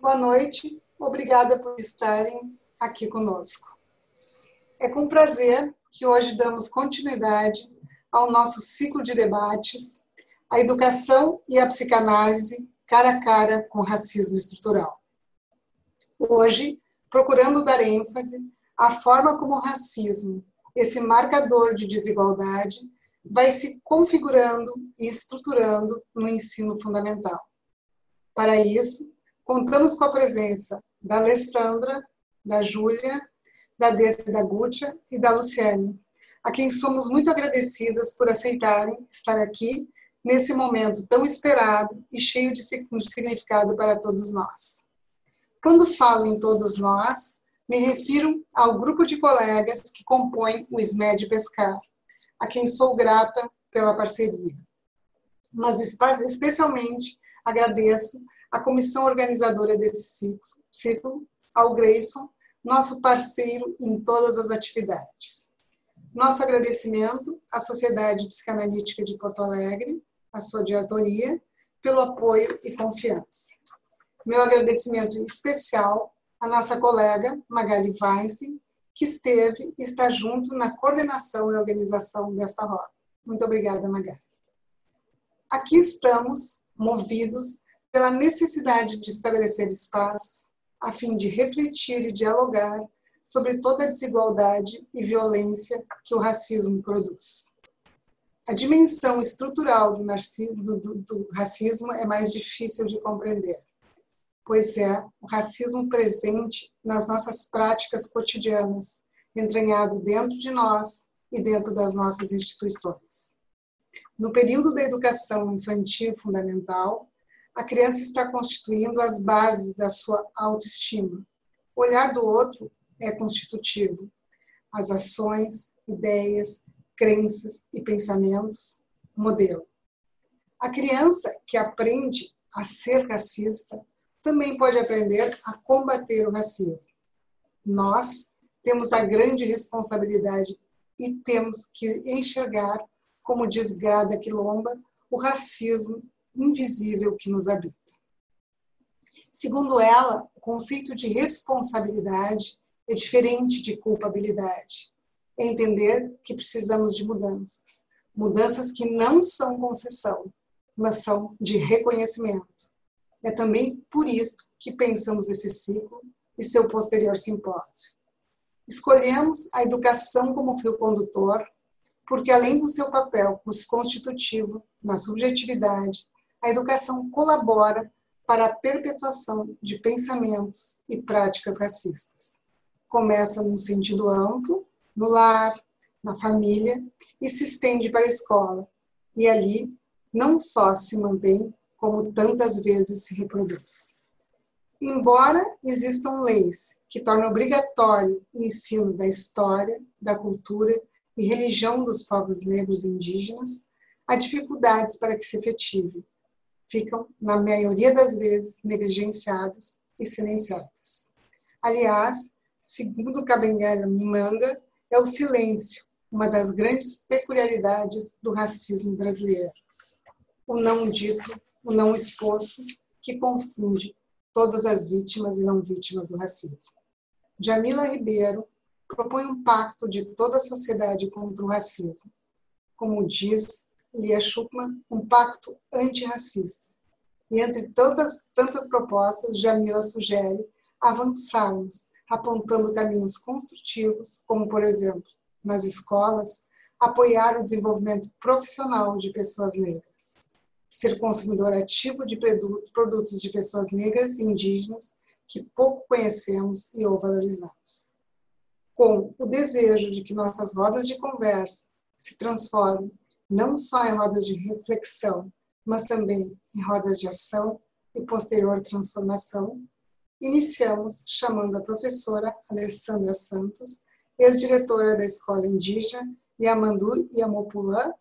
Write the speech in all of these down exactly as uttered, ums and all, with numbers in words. boa noite, obrigada por estarem aqui conosco. É com prazer que hoje damos continuidade ao nosso ciclo de debates, a educação e a psicanálise cara a cara com racismo estrutural. Hoje, procurando dar ênfase à forma como o racismo, esse marcador de desigualdade, vai se configurando e estruturando no ensino fundamental. Para isso, contamos com a presença da Alessandra, da Júlia, da Dessa e da Gutcha e da Luciane, a quem somos muito agradecidas por aceitarem estar aqui nesse momento tão esperado e cheio de significado para todos nós. Quando falo em todos nós, me refiro ao grupo de colegas que compõem o S M E D Pescar, a quem sou grata pela parceria. Mas especialmente agradeço à comissão organizadora desse ciclo, ao Grayson, nosso parceiro em todas as atividades. Nosso agradecimento à Sociedade Psicanalítica de Porto Alegre, à sua diretoria, pelo apoio e confiança. Meu agradecimento especial à nossa colega Magali Wainstein, que esteve e está junto na coordenação e organização desta roda. Muito obrigada, Magali. Aqui estamos, movidos pela necessidade de estabelecer espaços a fim de refletir e dialogar sobre toda a desigualdade e violência que o racismo produz. A dimensão estrutural do, narcismo, do, do, do racismo é mais difícil de compreender, pois é o racismo presente nas nossas práticas cotidianas, entranhado dentro de nós e dentro das nossas instituições. No período da educação infantil fundamental, a criança está constituindo as bases da sua autoestima. O olhar do outro é constitutivo. As ações, ideias, crenças e pensamentos, modelo. A criança que aprende a ser racista também pode aprender a combater o racismo. Nós temos a grande responsabilidade e temos que enxergar, como diz Grada Kilomba, o racismo invisível que nos habita. Segundo ela, o conceito de responsabilidade é diferente de culpabilidade. É entender que precisamos de mudanças. Mudanças que não são concessão, mas são de reconhecimento. É também por isso que pensamos esse ciclo e seu posterior simpósio. Escolhemos a educação como fio condutor, porque além do seu papel constitutivo na subjetividade, a educação colabora para a perpetuação de pensamentos e práticas racistas. Começa num sentido amplo, no lar, na família, e se estende para a escola. E ali, não só se mantém, como tantas vezes se reproduz. Embora existam leis que tornam obrigatório o ensino da história, da cultura e religião dos povos negros e indígenas, há dificuldades para que se efetive. Ficam, na maioria das vezes, negligenciados e silenciados. Aliás, segundo Kabengele Munanga, é o silêncio, uma das grandes peculiaridades do racismo brasileiro. O não dito, o não exposto, que confunde todas as vítimas e não vítimas do racismo. Djamila Ribeiro propõe um pacto de toda a sociedade contra o racismo. Como diz Lia Schucman, um pacto antirracista. E entre tantas, tantas propostas, Djamila sugere avançarmos, apontando caminhos construtivos, como, por exemplo, nas escolas, apoiar o desenvolvimento profissional de pessoas negras, ser consumidor ativo de produtos de pessoas negras e indígenas que pouco conhecemos e ou valorizamos. Com o desejo de que nossas rodas de conversa se transformem não só em rodas de reflexão, mas também em rodas de ação e posterior transformação, iniciamos chamando a professora Alessandra Santos, ex-diretora da Escola Indígena Nhemopu'ã,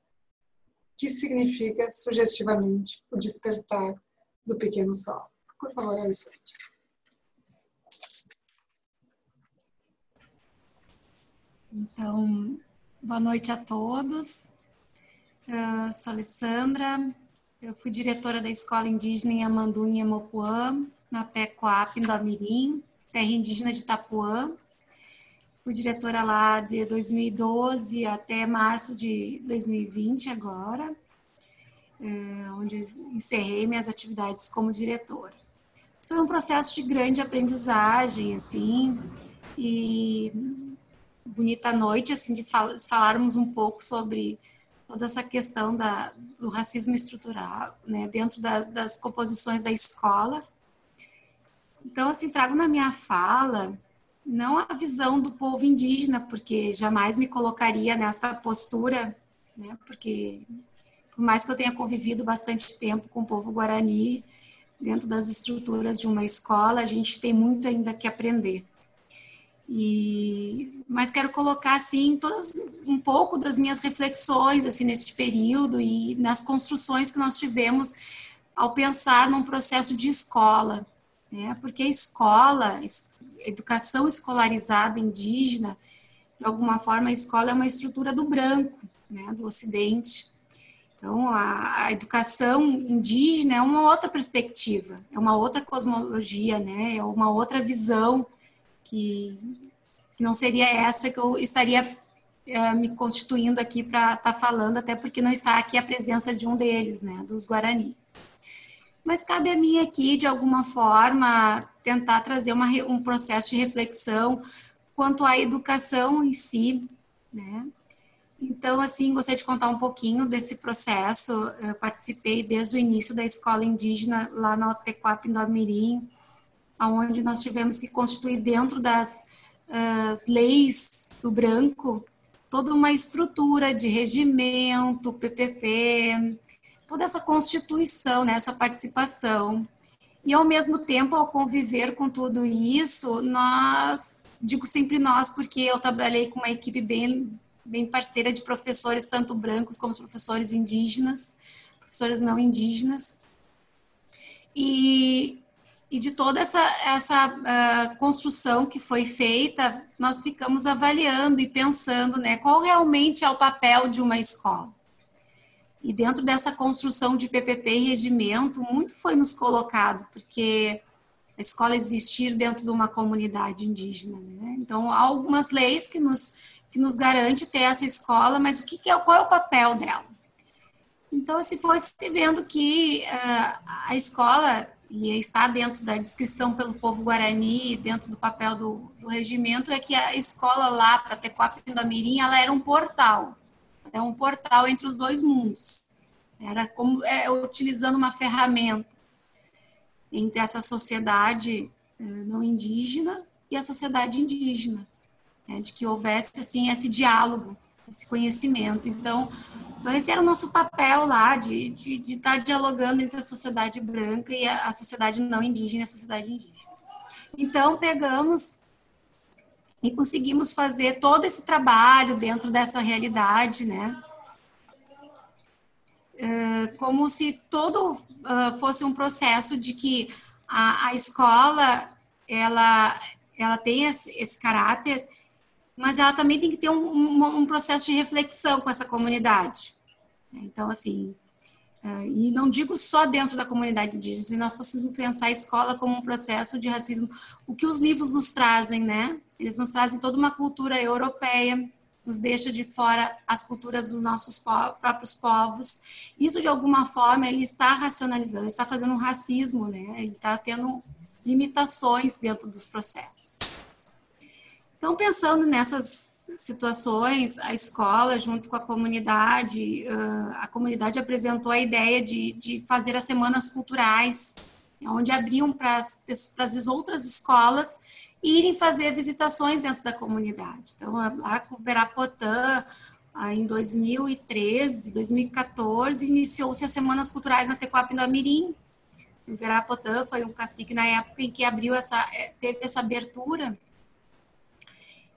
que significa, sugestivamente, o despertar do pequeno sol. Por favor, Alessandra. Então, boa noite a todos. Uh, sou Alessandra, Eu fui diretora da Escola Indígena Nhemopu'ã, em Nhemopu'ã, na Tekoá Pindó Mirim, terra indígena de Itapuã. Fui diretora lá de dois mil e doze até março de dois mil e vinte, agora, onde encerrei minhas atividades como diretora. Foi um processo de grande aprendizagem, assim, e bonita noite, assim, de fal- falarmos um pouco sobre toda essa questão da, do racismo estrutural, né, dentro da, das composições da escola. Então, assim, trago na minha fala não a visão do povo indígena, porque jamais me colocaria nessa postura, né, porque por mais que eu tenha convivido bastante tempo com o povo guarani, dentro das estruturas de uma escola, a gente tem muito ainda que aprender. E, mas quero colocar assim todas, um pouco das minhas reflexões assim neste período e nas construções que nós tivemos ao pensar num processo de escola, né? Porque a escola, educação escolarizada indígena, de alguma forma a escola é uma estrutura do branco, né? Do Ocidente. Então a, a educação indígena é uma outra perspectiva, é uma outra cosmologia, né? É uma outra visão. Que não seria essa que eu estaria uh, me constituindo aqui para estar tá falando, até porque não está aqui a presença de um deles, né, dos guaranis. Mas cabe a mim aqui, de alguma forma, tentar trazer uma, um processo de reflexão quanto à educação em si, né? Então, assim, gostaria de contar um pouquinho desse processo. Eu participei desde o início da escola indígena lá na Tekoá Pindó Mirim, onde nós tivemos que constituir dentro das uh, leis do branco toda uma estrutura de regimento, P P P, toda essa constituição, né, essa participação. E, ao mesmo tempo, ao conviver com tudo isso, nós, digo sempre nós, porque eu trabalhei com uma equipe bem, bem parceira de professores, tanto brancos como professores indígenas, professores não indígenas. E... E de toda essa, essa uh, construção que foi feita, nós ficamos avaliando e pensando, né, qual realmente é o papel de uma escola. E dentro dessa construção de P P P e regimento, muito foi nos colocado, porque a escola existir dentro de uma comunidade indígena, né? Então, há algumas leis que nos, que nos garante ter essa escola, mas o que que é, qual é o papel dela? Então, se fosse vendo que uh, a escola... e está dentro da descrição pelo povo guarani, dentro do papel do, do regimento, é que a escola lá para Tekoá Pindó Mirim, ela era um portal, é um portal entre os dois mundos, era como é, utilizando uma ferramenta entre essa sociedade não indígena e a sociedade indígena, né, de que houvesse assim esse diálogo, esse conhecimento. Então, então esse era o nosso papel lá, de, de, de estar dialogando entre a sociedade branca e a, a sociedade não indígena e a sociedade indígena. Então, pegamos e conseguimos fazer todo esse trabalho dentro dessa realidade, né? É, como se todo uh, fosse um processo de que a, a escola, ela, ela tem esse, esse caráter, mas ela também tem que ter um, um, um processo de reflexão com essa comunidade. Então, assim, e não digo só dentro da comunidade indígena, se nós possamos pensar a escola como um processo de racismo, o que os livros nos trazem, né? Eles nos trazem toda uma cultura europeia, nos deixa de fora as culturas dos nossos po- próprios povos. Isso, de alguma forma, ele está racionalizando, ele está fazendo um racismo, né? Ele está tendo limitações dentro dos processos. Então, pensando nessas situações, a escola, junto com a comunidade, a comunidade apresentou a ideia de, de fazer as semanas culturais, onde abriam para as, para as outras escolas irem fazer visitações dentro da comunidade. Então, lá com o Verá Poty, em dois mil e treze, dois mil e quatorze, iniciou-se as semanas culturais na Tekoá Pindó Mirim. O Verá Poty foi um cacique na época em que abriu essa, teve essa abertura.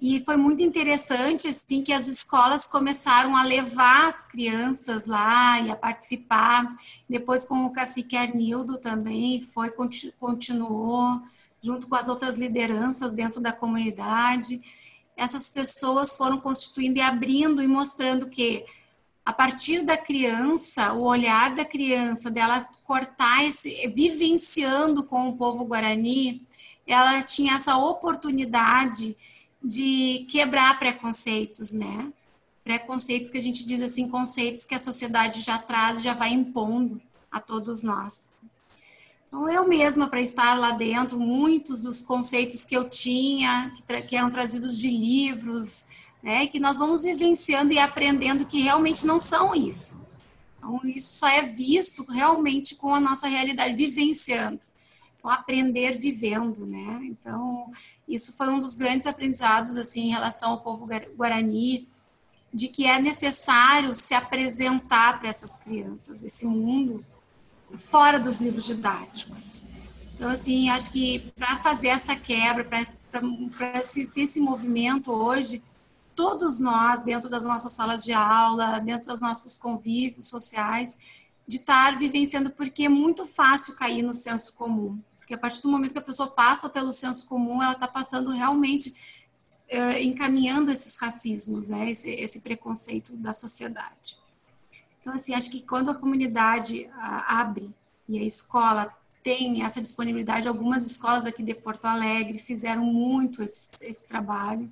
E foi muito interessante, assim, que as escolas começaram a levar as crianças lá e a participar. Depois, com o cacique Arnildo também, foi, continuou, junto com as outras lideranças dentro da comunidade. Essas pessoas foram constituindo e abrindo e mostrando que a partir da criança, o olhar da criança, dela cortar esse, vivenciando com o povo guarani, ela tinha essa oportunidade de quebrar preconceitos, né? Preconceitos que a gente diz assim, conceitos que a sociedade já traz, já vai impondo a todos nós. Então, eu mesma, para estar lá dentro, muitos dos conceitos que eu tinha, que, que eram trazidos de livros, né, que nós vamos vivenciando e aprendendo que realmente não são isso. Então, isso só é visto realmente com a nossa realidade, vivenciando. Então, aprender vivendo, né? Então, isso foi um dos grandes aprendizados, assim, em relação ao povo guarani, de que é necessário se apresentar para essas crianças, esse mundo, fora dos livros didáticos. Então, assim, acho que para fazer essa quebra, para esse, esse movimento hoje, todos nós, dentro das nossas salas de aula, dentro dos nossos convívios sociais, de estar vivenciando, porque é muito fácil cair no senso comum. Porque a partir do momento que a pessoa passa pelo senso comum, ela está passando realmente, eh, encaminhando esses racismos, né? esse, esse preconceito da sociedade. Então, assim, acho que quando a comunidade abre e a escola tem essa disponibilidade, algumas escolas aqui de Porto Alegre fizeram muito esse, esse trabalho.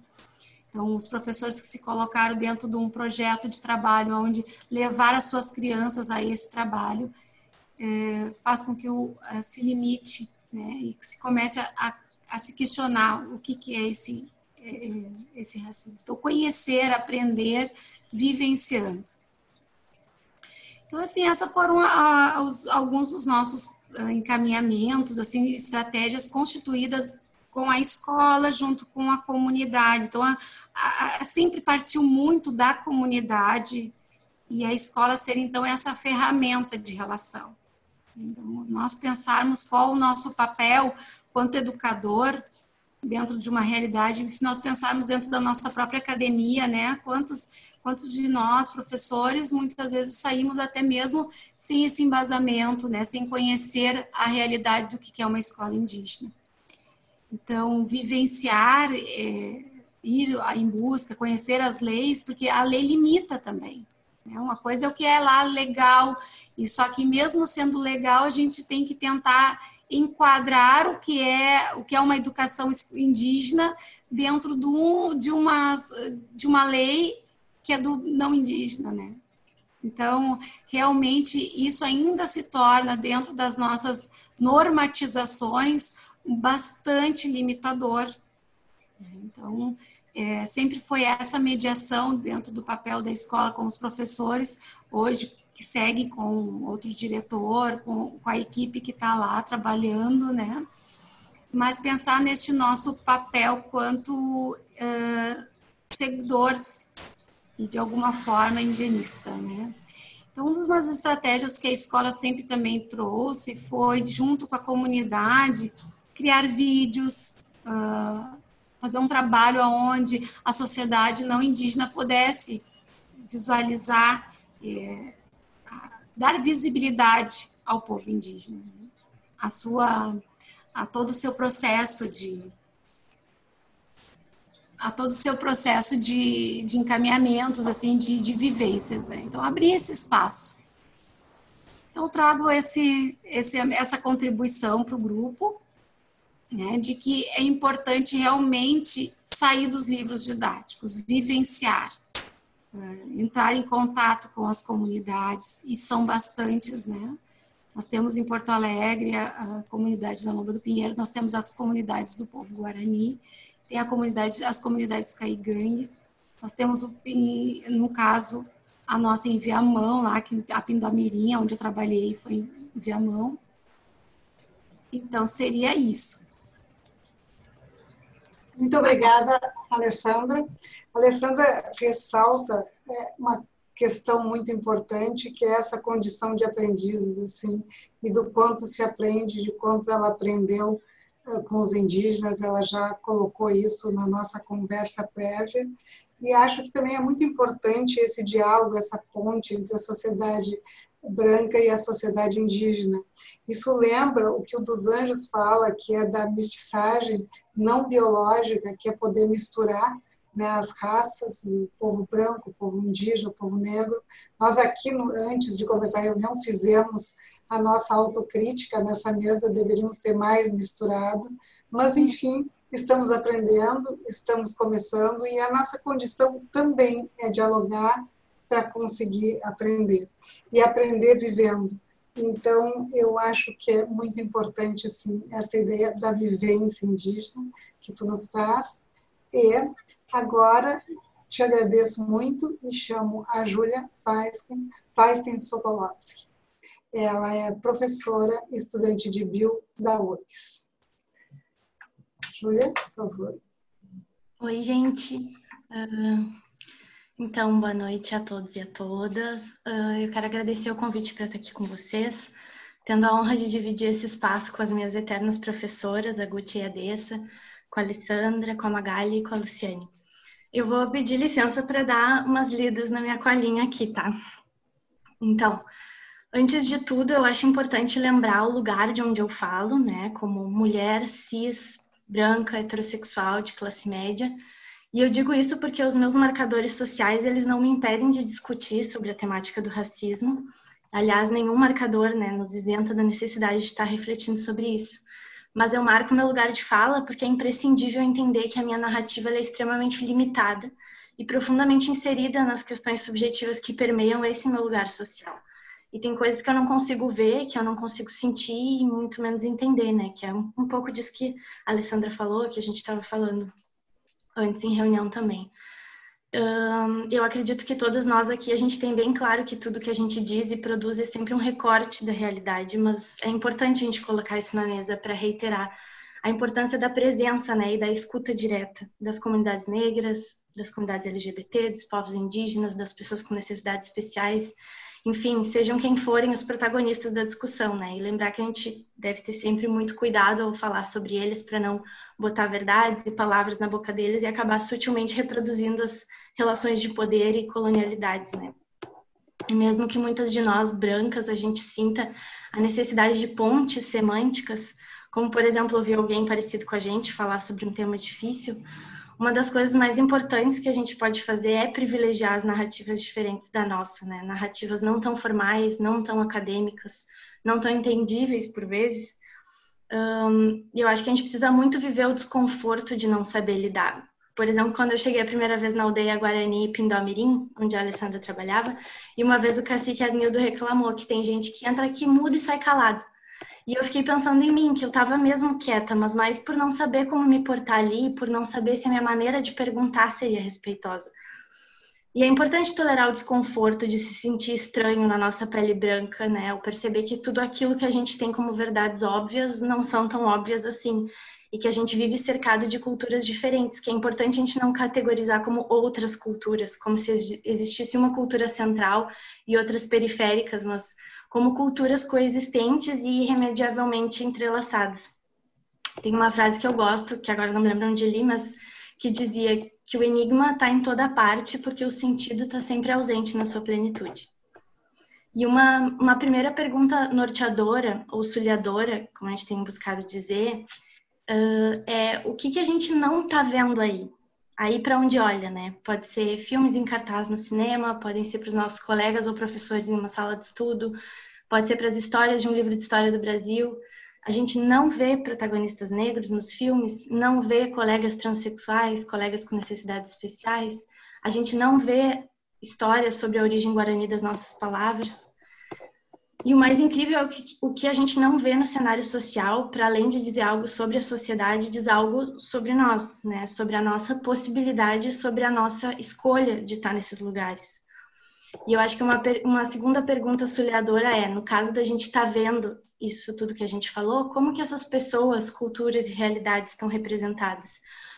Então, os professores que se colocaram dentro de um projeto de trabalho onde levar as suas crianças a esse trabalho é, faz com que o, a, se limite, né? E que se comece a, a, a se questionar o que, que é esse, é, esse racismo. Então, conhecer, aprender, vivenciando. Então, assim, essas foram a, a, os, alguns dos nossos a, encaminhamentos, assim, estratégias constituídas com a escola, junto com a comunidade. Então, a, a, a sempre partiu muito da comunidade e a escola ser, então, essa ferramenta de relação. Então, nós pensarmos qual o nosso papel quanto educador dentro de uma realidade, se nós pensarmos dentro da nossa própria academia, né, quantos... Quantos de nós, professores, muitas vezes saímos até mesmo sem esse embasamento, né? Sem conhecer a realidade do que é uma escola indígena. Então, vivenciar, é, ir em busca, conhecer as leis, porque a lei limita também. Né? Uma coisa é o que é lá legal, e só que mesmo sendo legal, a gente tem que tentar enquadrar o que é, o que é uma educação indígena dentro do, de, uma, de uma lei que é do não indígena, né? Então, realmente, isso ainda se torna, dentro das nossas normatizações, bastante limitador. Então, é, sempre foi essa mediação dentro do papel da escola com os professores, hoje que seguem com outro diretor, com, com a equipe que está lá trabalhando, né? Mas pensar neste nosso papel quanto uh, seguidores e de alguma forma indigenista, né? Então, uma das estratégias que a escola sempre também trouxe foi, junto com a comunidade, criar vídeos, uh, fazer um trabalho onde a sociedade não indígena pudesse visualizar, eh, dar visibilidade ao povo indígena, né? a, sua, a todo o seu processo de... a todo o seu processo de, de encaminhamentos, assim, de, de vivências, né? Então, abrir esse espaço. Então, eu trago esse, esse, essa contribuição para o grupo, né, de que é importante realmente sair dos livros didáticos, vivenciar, né, entrar em contato com as comunidades, e são bastantes, né? Nós temos em Porto Alegre a, a comunidade da Lomba do Pinheiro, nós temos as comunidades do povo guarani, tem a comunidade, as comunidades caigangue, nós temos, no caso, a nossa em Viamão, lá, a Pindó Mirim, onde eu trabalhei foi em Viamão. Então, seria isso. Muito obrigada, Alessandra. A Alessandra ressalta uma questão muito importante, que é essa condição de aprendizes, assim, e do quanto se aprende, de quanto ela aprendeu com os indígenas, ela já colocou isso na nossa conversa prévia, e acho que também é muito importante esse diálogo, essa ponte entre a sociedade branca e a sociedade indígena. Isso lembra o que o Dos Anjos fala, que é da mestiçagem não biológica, que é poder misturar né, as raças, o povo branco, o povo indígena, o povo negro. Nós aqui, no, antes de começar a reunião, fizemos a nossa autocrítica nessa mesa, deveríamos ter mais misturado, mas enfim, estamos aprendendo, estamos começando e a nossa condição também é dialogar para conseguir aprender e aprender vivendo. Então, eu acho que é muito importante assim, essa ideia da vivência indígena que tu nos traz. E agora, te agradeço muito e chamo a Júlia Wainstein Sokolovsky. Ela é professora e estudante de bio da U F R G S. Júlia, por favor. Oi, gente. Uh... Então, boa noite a todos e a todas. Uh, eu quero agradecer o convite para estar aqui com vocês, tendo a honra de dividir esse espaço com as minhas eternas professoras, a Gutcha e a Dessa, com a Alessandra, com a Magali e com a Luciane. Eu vou pedir licença para dar umas lidas na minha colinha aqui, tá? Então, antes de tudo, eu acho importante lembrar o lugar de onde eu falo, né? Como mulher cis, branca, heterossexual, de classe média. E eu digo isso porque os meus marcadores sociais, eles não me impedem de discutir sobre a temática do racismo. Aliás, nenhum marcador, né, nos isenta da necessidade de estar refletindo sobre isso. Mas eu marco meu lugar de fala porque é imprescindível entender que a minha narrativa ela é extremamente limitada e profundamente inserida nas questões subjetivas que permeiam esse meu lugar social. E tem coisas que eu não consigo ver, que eu não consigo sentir e muito menos entender, né? Que é um pouco disso que a Alessandra falou, que a gente estava falando antes em reunião também. Eu acredito que todas nós aqui, a gente tem bem claro que tudo que a gente diz e produz é sempre um recorte da realidade, mas é importante a gente colocar isso na mesa para reiterar a importância da presença, né, e da escuta direta das comunidades negras, das comunidades L G B T, dos povos indígenas, das pessoas com necessidades especiais, enfim, sejam quem forem os protagonistas da discussão, né? E lembrar que a gente deve ter sempre muito cuidado ao falar sobre eles para não botar verdades e palavras na boca deles e acabar sutilmente reproduzindo as relações de poder e colonialidades, né? E mesmo que muitas de nós, brancas, a gente sinta a necessidade de pontes semânticas, como, por exemplo, ouvir alguém parecido com a gente falar sobre um tema difícil, uma das coisas mais importantes que a gente pode fazer é privilegiar as narrativas diferentes da nossa, né? Narrativas não tão formais, não tão acadêmicas, não tão entendíveis por vezes. Um, eu acho que a gente precisa muito viver o desconforto de não saber lidar. Por exemplo, quando eu cheguei a primeira vez na aldeia Guarani Pindó Mirim, onde a Alessandra trabalhava, e uma vez o cacique Arnildo reclamou que tem gente que entra aqui mudo e sai calado. E eu fiquei pensando em mim, que eu estava mesmo quieta, mas mais por não saber como me portar ali, por não saber se a minha maneira de perguntar seria respeitosa. E é importante tolerar o desconforto de se sentir estranho na nossa pele branca, né? Ao perceber que tudo aquilo que a gente tem como verdades óbvias não são tão óbvias assim. E que a gente vive cercado de culturas diferentes, que é importante a gente não categorizar como outras culturas, como se existisse uma cultura central e outras periféricas, mas como culturas coexistentes e irremediavelmente entrelaçadas. Tem uma frase que eu gosto, que agora não me lembro onde li, mas que dizia que o enigma está em toda parte porque o sentido está sempre ausente na sua plenitude. E uma, uma primeira pergunta norteadora ou sulhadora, como a gente tem buscado dizer, uh, é o que, que a gente não está vendo aí? Aí para onde olha, né? Pode ser filmes em cartaz no cinema, podem ser para os nossos colegas ou professores em uma sala de estudo, pode ser para as histórias de um livro de história do Brasil. A gente não vê protagonistas negros nos filmes, não vê colegas transexuais, colegas com necessidades especiais, a gente não vê histórias sobre a origem guarani das nossas palavras. E o mais incrível é o que, o que a gente não vê no cenário social, para além de dizer algo sobre a sociedade, diz algo sobre nós, né? Sobre a nossa possibilidade, sobre a nossa escolha de estar nesses lugares. E eu acho que uma, uma segunda pergunta sulhadora é, no caso da gente estar vendo isso tudo que a gente falou, como que essas pessoas, culturas e realidades estão representadas?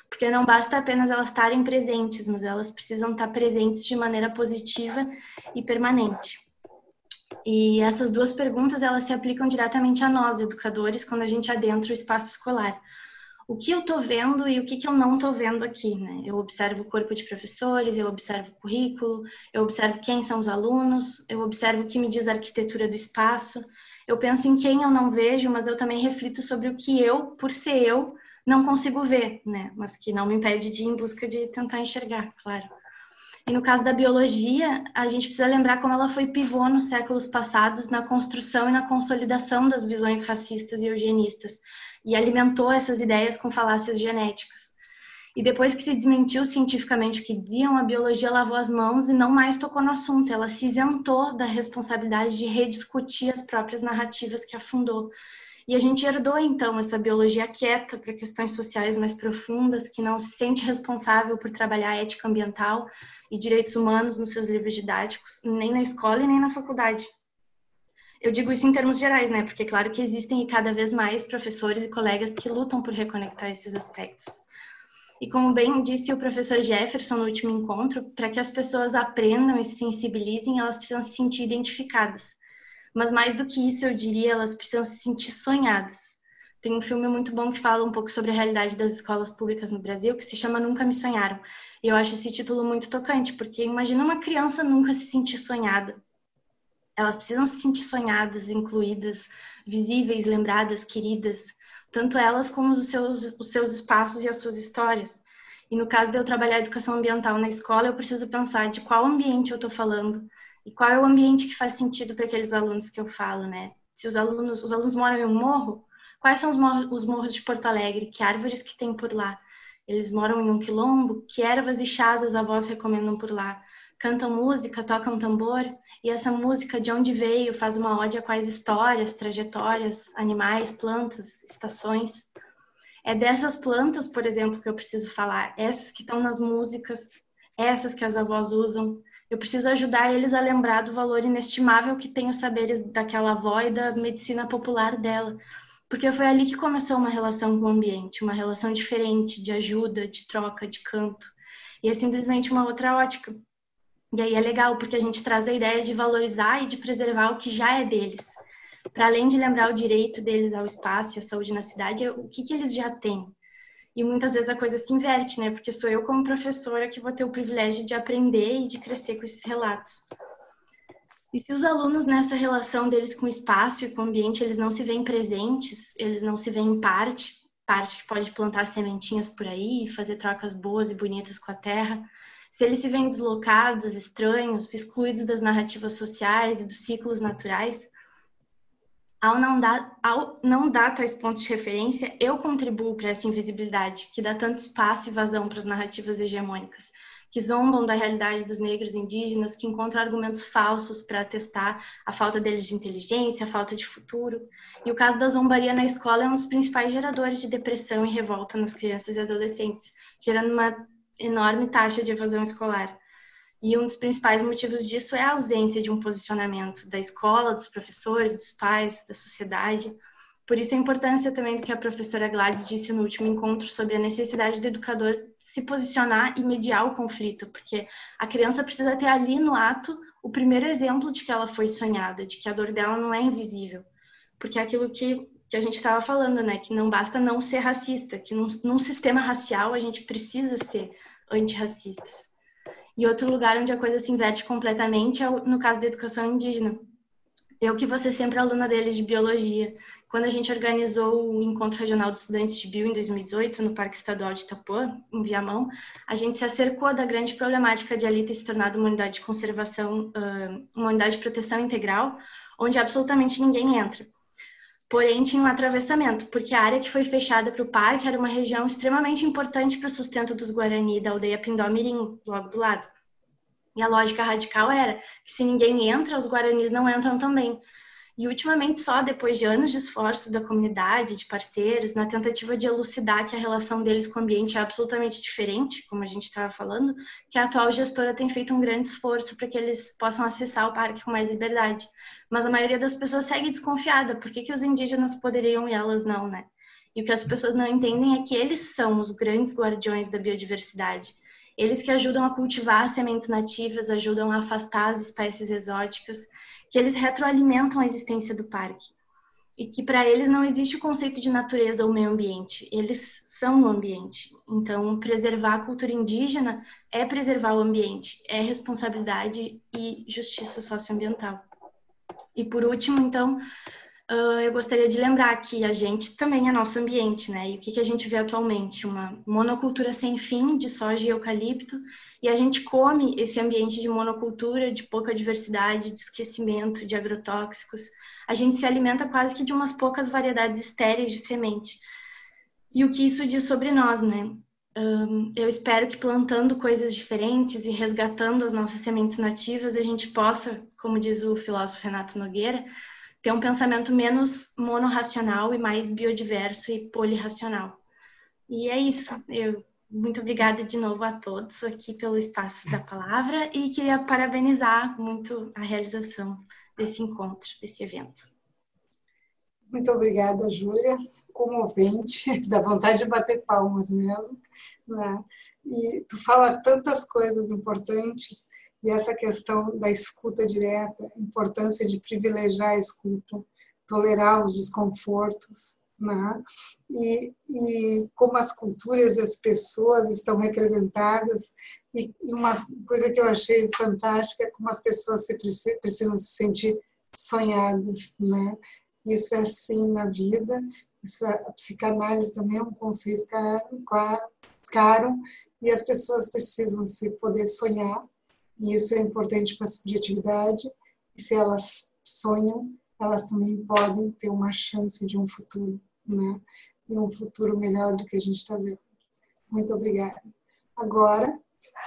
Porque não basta apenas elas estarem presentes, mas elas precisam estar presentes de maneira positiva e permanente. E essas duas perguntas, elas se aplicam diretamente a nós, educadores, quando a gente adentra o espaço escolar. O que eu estou vendo e o que, que eu não estou vendo aqui, né? Eu observo o corpo de professores, eu observo o currículo, eu observo quem são os alunos, eu observo o que me diz a arquitetura do espaço, eu penso em quem eu não vejo, mas eu também reflito sobre o que eu, por ser eu, não consigo ver, né? Mas que não me impede de ir em busca de tentar enxergar, claro. E no caso da biologia, a gente precisa lembrar como ela foi pivô nos séculos passados na construção e na consolidação das visões racistas e eugenistas, e alimentou essas ideias com falácias genéticas. E depois que se desmentiu cientificamente o que diziam, a biologia lavou as mãos e não mais tocou no assunto, ela se isentou da responsabilidade de rediscutir as próprias narrativas que afundou. E a gente herdou, então, essa biologia quieta para questões sociais mais profundas, que não se sente responsável por trabalhar a ética ambiental e direitos humanos nos seus livros didáticos, nem na escola e nem na faculdade. Eu digo isso em termos gerais, né? Porque, claro, que existem e cada vez mais professores e colegas que lutam por reconectar esses aspectos. E como bem disse o professor Jefferson no último encontro, para que as pessoas aprendam e se sensibilizem, elas precisam se sentir identificadas. Mas mais do que isso, eu diria, elas precisam se sentir sonhadas. Tem um filme muito bom que fala um pouco sobre a realidade das escolas públicas no Brasil, que se chama Nunca Me Sonharam. E eu acho esse título muito tocante, porque imagina uma criança nunca se sentir sonhada. Elas precisam se sentir sonhadas, incluídas, visíveis, lembradas, queridas. Tanto elas como os seus, os seus espaços e as suas histórias. E no caso de eu trabalhar a educação ambiental na escola, eu preciso pensar de qual ambiente eu estou falando, e qual é o ambiente que faz sentido para aqueles alunos que eu falo, né? Se os alunos, os alunos moram em um morro, quais são os morros, os morros de Porto Alegre? Que árvores que tem por lá? Eles moram em um quilombo? Que ervas e chás as avós recomendam por lá? Cantam música, tocam tambor? E essa música, de onde veio, faz uma ode a quais histórias, trajetórias, animais, plantas, estações? É dessas plantas, por exemplo, que eu preciso falar. Essas que estão nas músicas, essas que as avós usam. Eu preciso ajudar eles a lembrar do valor inestimável que tem os saberes daquela avó e da medicina popular dela. Porque foi ali que começou uma relação com o ambiente, uma relação diferente, de ajuda, de troca, de canto. E é simplesmente uma outra ótica. E aí é legal, porque a gente traz a ideia de valorizar e de preservar o que já é deles. Para além de lembrar o direito deles ao espaço e à saúde na cidade, o que, que eles já têm. E muitas vezes a coisa se inverte, né? Porque sou eu como professora que vou ter o privilégio de aprender e de crescer com esses relatos. E se os alunos nessa relação deles com o espaço e com o ambiente, eles não se veem presentes, eles não se veem em parte, parte que pode plantar sementinhas por aí, fazer trocas boas e bonitas com a terra. Se eles se veem deslocados, estranhos, excluídos das narrativas sociais e dos ciclos naturais, Ao não, dar, ao não dar tais pontos de referência, eu contribuo para essa invisibilidade, que dá tanto espaço e vazão para as narrativas hegemônicas, que zombam da realidade dos negros indígenas, que encontram argumentos falsos para atestar a falta deles de inteligência, a falta de futuro. E o caso da zombaria na escola é um dos principais geradores de depressão e revolta nas crianças e adolescentes, gerando uma enorme taxa de evasão escolar. E um dos principais motivos disso é a ausência de um posicionamento da escola, dos professores, dos pais, da sociedade. Por isso a importância também do que a professora Gladys disse no último encontro sobre a necessidade do educador se posicionar e mediar o conflito, porque a criança precisa ter ali no ato o primeiro exemplo de que ela foi sonhada, de que a dor dela não é invisível. Porque é aquilo que, que a gente estava falando, né? Que não basta não ser racista, que num, num sistema racial a gente precisa ser antirracistas. E outro lugar onde a coisa se inverte completamente é no caso da educação indígena. Eu que vou ser sempre aluna deles de biologia. Quando a gente organizou o Encontro Regional dos Estudantes de Bio em dois mil e dezoito, no Parque Estadual de Itapuã, em Viamão, a gente se acercou da grande problemática de ali ter se tornado uma unidade de conservação, uma unidade de proteção integral, onde absolutamente ninguém entra. Porém, tinha um atravessamento, porque a área que foi fechada para o parque era uma região extremamente importante para o sustento dos Guarani da aldeia Pindó Mirim, logo do lado. E a lógica radical era que se ninguém entra, os Guaranis não entram também. E ultimamente só, depois de anos de esforços da comunidade, de parceiros, na tentativa de elucidar que a relação deles com o ambiente é absolutamente diferente, como a gente estava falando, que a atual gestora tem feito um grande esforço para que eles possam acessar o parque com mais liberdade. Mas a maioria das pessoas segue desconfiada. Por que que os indígenas poderiam e elas não, né? E o que as pessoas não entendem é que eles são os grandes guardiões da biodiversidade. Eles que ajudam a cultivar as sementes nativas, ajudam a afastar as espécies exóticas, que eles retroalimentam a existência do parque. E que para eles não existe o conceito de natureza ou meio ambiente, eles são o ambiente. Então, preservar a cultura indígena é preservar o ambiente, é responsabilidade e justiça socioambiental. E por último, então, uh, eu gostaria de lembrar que a gente também é nosso ambiente, né? E o que, que a gente vê atualmente? Uma monocultura sem fim de soja e eucalipto, e a gente come esse ambiente de monocultura, de pouca diversidade, de esquecimento, de agrotóxicos. A gente se alimenta quase que de umas poucas variedades estéreis de semente. E o que isso diz sobre nós, né? Um, eu espero que plantando coisas diferentes e resgatando as nossas sementes nativas, a gente possa, como diz o filósofo Renato Nogueira, ter um pensamento menos monorracional e mais biodiverso e polirracional. E é isso. Eu, muito obrigada de novo a todos aqui pelo espaço da palavra e queria parabenizar muito a realização desse encontro, desse evento. Muito obrigada, Júlia, comovente, dá vontade de bater palmas mesmo, né? E tu fala tantas coisas importantes, e essa questão da escuta direta, importância de privilegiar a escuta, tolerar os desconfortos, né? E, e como as culturas e as pessoas estão representadas, e, e uma coisa que eu achei fantástica é como as pessoas se, precisam se sentir sonhadas, né? Isso é assim na vida, isso é, a psicanálise também é um conceito caro, caro, e as pessoas precisam se poder sonhar, e isso é importante para a subjetividade, e se elas sonham, elas também podem ter uma chance de um futuro, né? E um futuro melhor do que a gente está vendo. Muito obrigada. Agora,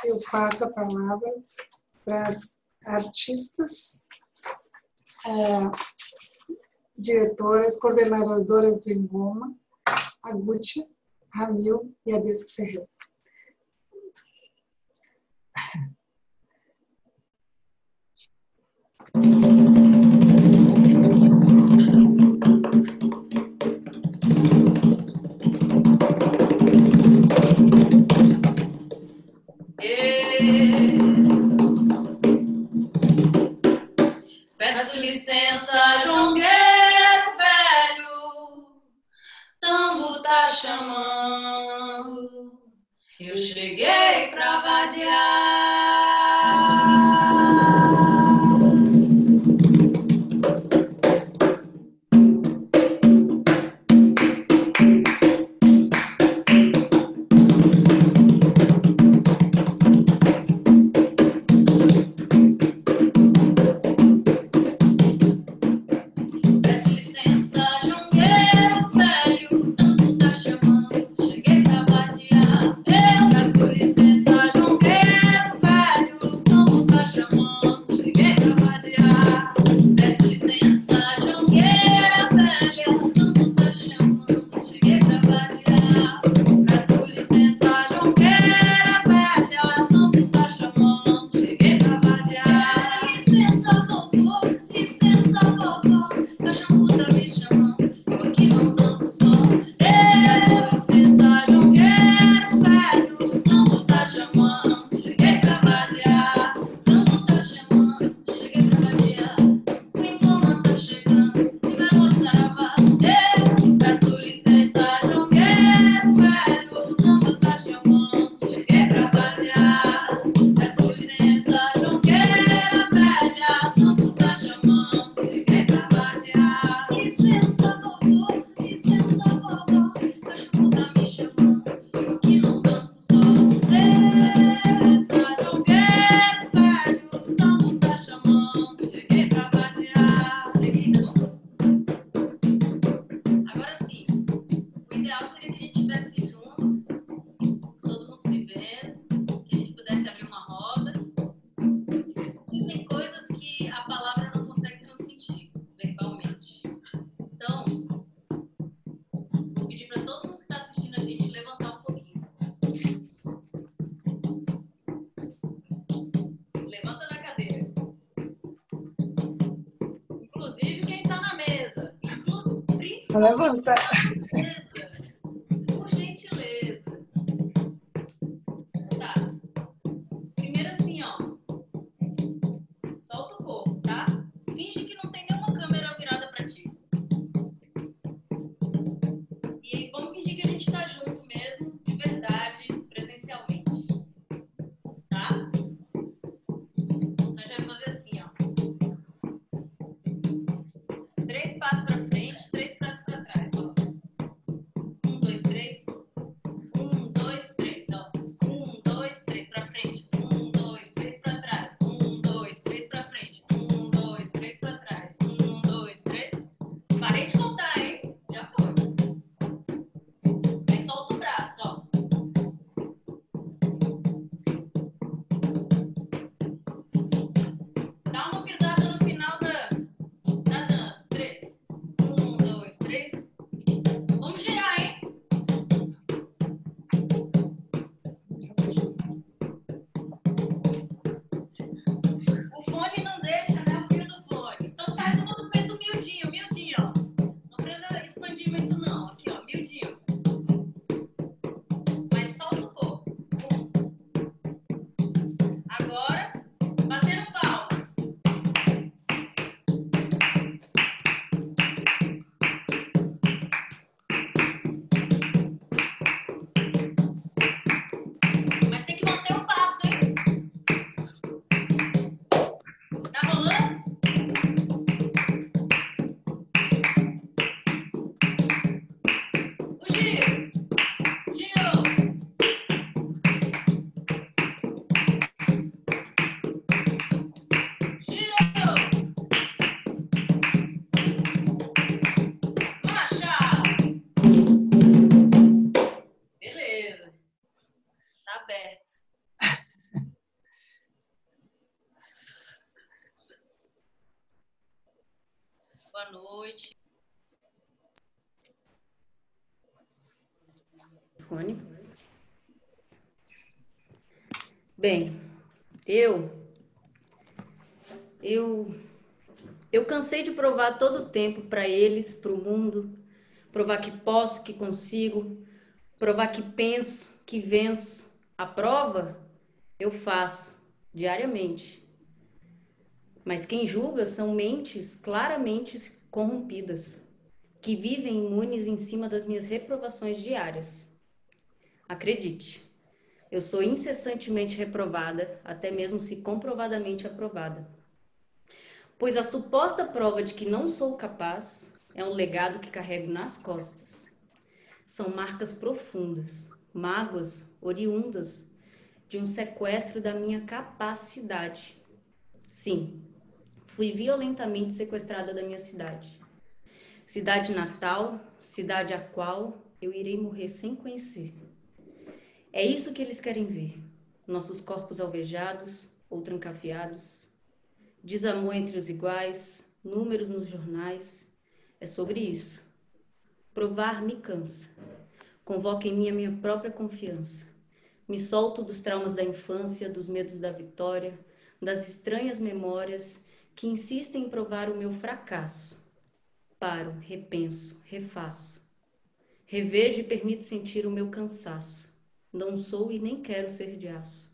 eu passo a palavra para as artistas, é, diretoras, coordenadoras do NGOMA, a Gutcha Ramil e a Dessa Ferreira. Peço licença, Jongueiro tá chamando, eu cheguei pra vadiar. Levantar. Por gentileza. Tá. Primeiro assim, ó. Solta o corpo, tá? Finge que não tem nenhuma câmera virada pra ti. E aí, vamos fingir que a gente tá junto mesmo, de verdade, presencialmente. Tá? Nós vamos fazer assim, ó. Três passos pra frente. noite. Bem, eu, eu, eu cansei de provar todo o tempo para eles, para o mundo, provar que posso, que consigo, provar que penso, que venço. A prova eu faço diariamente. Mas quem julga são mentes claramente corrompidas, que vivem imunes em cima das minhas reprovações diárias. Acredite, eu sou incessantemente reprovada, até mesmo se comprovadamente aprovada. Pois a suposta prova de que não sou capaz é um legado que carrego nas costas. São marcas profundas, mágoas oriundas de um sequestro da minha capacidade. Sim, fui violentamente sequestrada da minha cidade. Cidade natal, cidade a qual eu irei morrer sem conhecer. É isso que eles querem ver. Nossos corpos alvejados ou trancafiados. Desamor entre os iguais, números nos jornais. É sobre isso. Provar me cansa. Convoca em mim a minha própria confiança. Me solto dos traumas da infância, dos medos da vitória, das estranhas memórias que insistem em provar o meu fracasso. Paro, repenso, refaço. Revejo e permito sentir o meu cansaço. Não sou e nem quero ser de aço.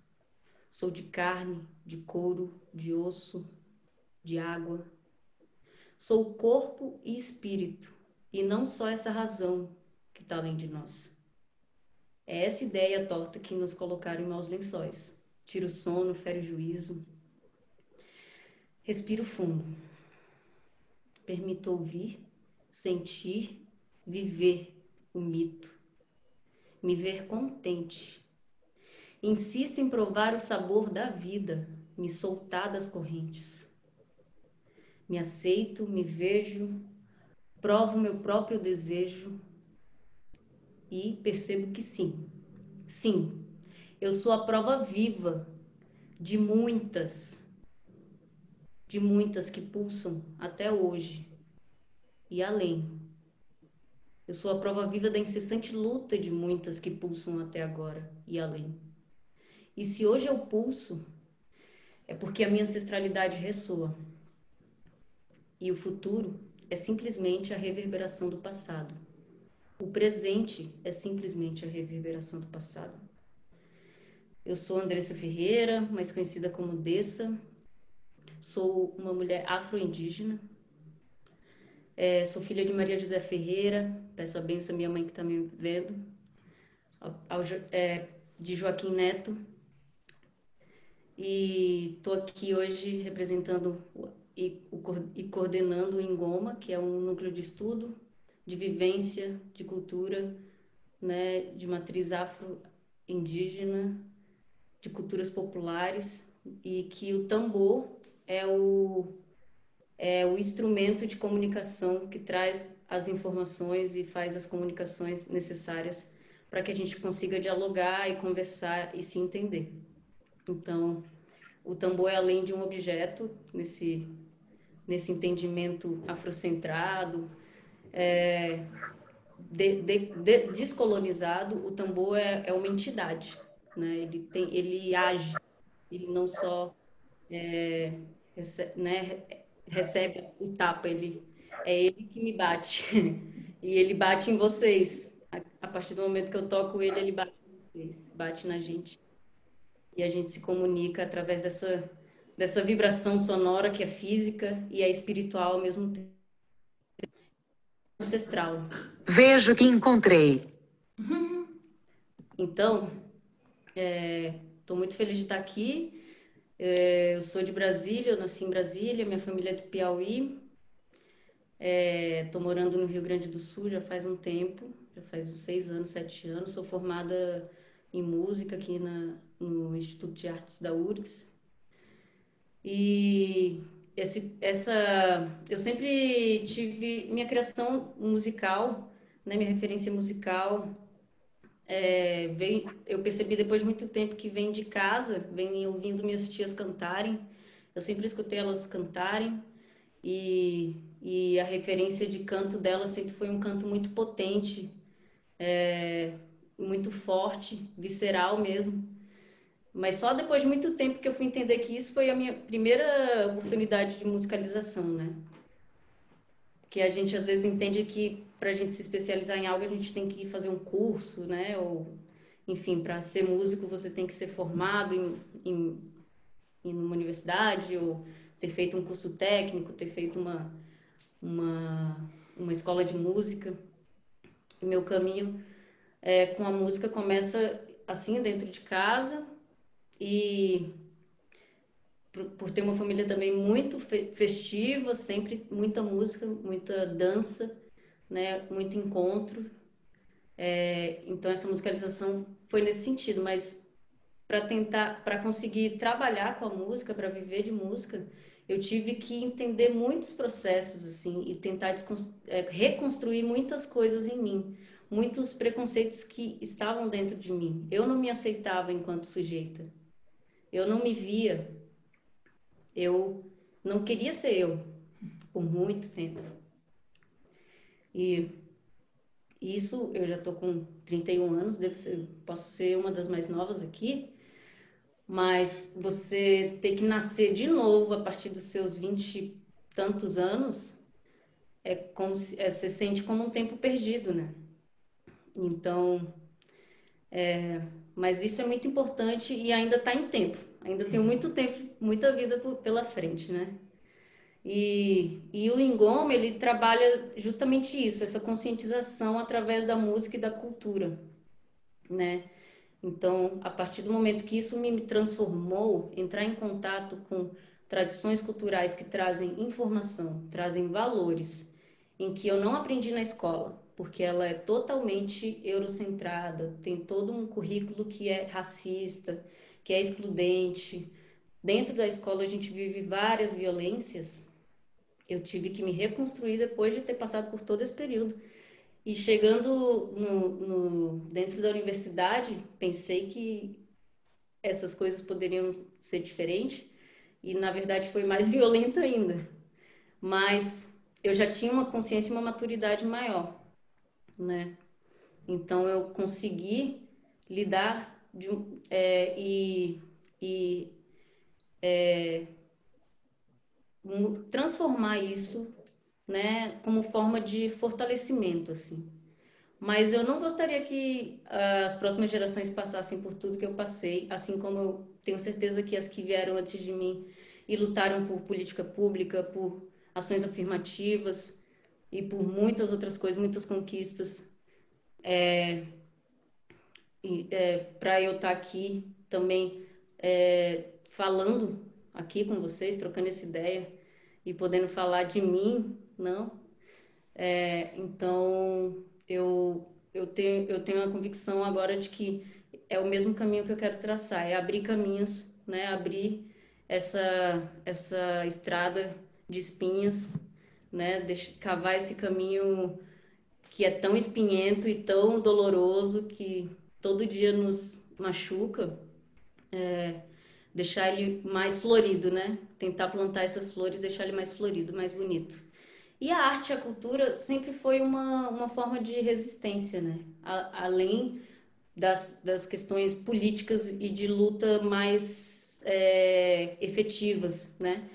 Sou de carne, de couro, de osso, de água. Sou corpo e espírito, e não só essa razão que está além de nós. É essa ideia torta que nos colocaram em maus lençóis. Tira o sono, fere o juízo. Respiro fundo. Permito ouvir, sentir, viver o mito. Me ver contente. Insisto em provar o sabor da vida, me soltar das correntes. Me aceito, me vejo, provo meu próprio desejo e percebo que sim. Sim, eu sou a prova viva de muitas de muitas que pulsam até hoje e além. Eu sou a prova viva da incessante luta de muitas que pulsam até agora e além. E se hoje eu pulso, é porque a minha ancestralidade ressoa. E o futuro é simplesmente a reverberação do passado. O presente é simplesmente a reverberação do passado. Eu sou Dessa Ferreira, mais conhecida como Dessa. Sou uma mulher afro-indígena, é, sou filha de Maria José Ferreira, peço a benção à minha mãe que está me vendo, ao, é, de Joaquim Neto, e estou aqui hoje representando e, o, e coordenando o NGOMA, que é um núcleo de estudo, de vivência, de cultura, né, de matriz afro-indígena, de culturas populares, e que o tambor É o, é o instrumento de comunicação que traz as informações e faz as comunicações necessárias para que a gente consiga dialogar e conversar e se entender. Então, o tambor é além de um objeto, nesse, nesse entendimento afrocentrado, é, de, de, de, descolonizado, o tambor é, é uma entidade, né? Ele, tem, ele age, ele não só... É, Recebe, né, recebe o tapa, ele, é ele que me bate, e ele bate em vocês, a, a partir do momento que eu toco ele, ele bate em vocês, bate na gente, e a gente se comunica através dessa, dessa vibração sonora que é física e é espiritual ao mesmo tempo, ancestral. Vejo que encontrei. Uhum. Então, é, tô muito feliz de estar aqui. Eu sou de Brasília, eu nasci em Brasília, minha família é do Piauí. Estou é, morando no Rio Grande do Sul já faz um tempo, já faz uns seis anos, sete anos. Sou formada em música aqui na, no Instituto de Artes da U F R G S. E esse, essa, eu sempre tive minha criação musical, né, minha referência musical... É, vem, eu percebi depois de muito tempo que vem de casa, vem ouvindo minhas tias cantarem, eu sempre escutei elas cantarem e, e a referência de canto dela sempre foi um canto muito potente, é, muito forte, visceral mesmo. Mas só depois de muito tempo que eu fui entender que isso foi a minha primeira oportunidade de musicalização, né? Que a gente às vezes entende que para a gente se especializar em algo a gente tem que fazer um curso, né? Ou, enfim, para ser músico você tem que ser formado em, em, em uma universidade, ou ter feito um curso técnico, ter feito uma, uma, uma escola de música. E meu caminho é, com a música começa assim, dentro de casa. E por ter uma família também muito festiva, sempre muita música, muita dança, né? Muito encontro. É, então essa musicalização foi nesse sentido, mas para tentar, para conseguir trabalhar com a música, para viver de música, eu tive que entender muitos processos assim e tentar é, reconstruir muitas coisas em mim, muitos preconceitos que estavam dentro de mim. Eu não me aceitava enquanto sujeita. Eu não me via, eu não queria ser eu por muito tempo. E isso, eu já estou com trinta e um anos, devo ser, posso ser uma das mais novas aqui, mas você ter que nascer de novo a partir dos seus vinte e tantos anos, é como se, é, você sente como um tempo perdido, né? Então, é... mas isso é muito importante e ainda está em tempo. Ainda tem muito tempo, muita vida por, pela frente, né? E, e o Ngoma, ele trabalha justamente isso, essa conscientização através da música e da cultura, né? Então, a partir do momento que isso me transformou, entrar em contato com tradições culturais que trazem informação, trazem valores, em que eu não aprendi na escola, porque ela é totalmente eurocentrada, tem todo um currículo que é racista, que é excludente. Dentro da escola a gente vive várias violências. Eu tive que me reconstruir depois de ter passado por todo esse período. E chegando no, no, dentro da universidade, pensei que essas coisas poderiam ser diferentes, e na verdade foi mais violento ainda. Mas eu já tinha uma consciência e uma maturidade maior, né? Então eu consegui lidar de, é, e, e é, transformar isso, né, como forma de fortalecimento, assim. Mas eu não gostaria que as próximas gerações passassem por tudo que eu passei, assim como eu tenho certeza que as que vieram antes de mim e lutaram por política pública, por ações afirmativas e por muitas outras coisas, muitas conquistas. É, é, para eu estar aqui também é, falando aqui com vocês, trocando essa ideia e podendo falar de mim, não? É, então, eu, eu, tenho, eu tenho a convicção agora de que é o mesmo caminho que eu quero traçar, é abrir caminhos, né? Abrir essa, essa estrada de espinhos, né, deixa, cavar esse caminho que é tão espinhento e tão doloroso, que todo dia nos machuca, é, deixar ele mais florido, né? Tentar plantar essas flores, deixar ele mais florido, mais bonito. E a arte e a cultura sempre foi uma, uma forma de resistência, né? A, além das, das questões políticas e de luta mais é, efetivas, né?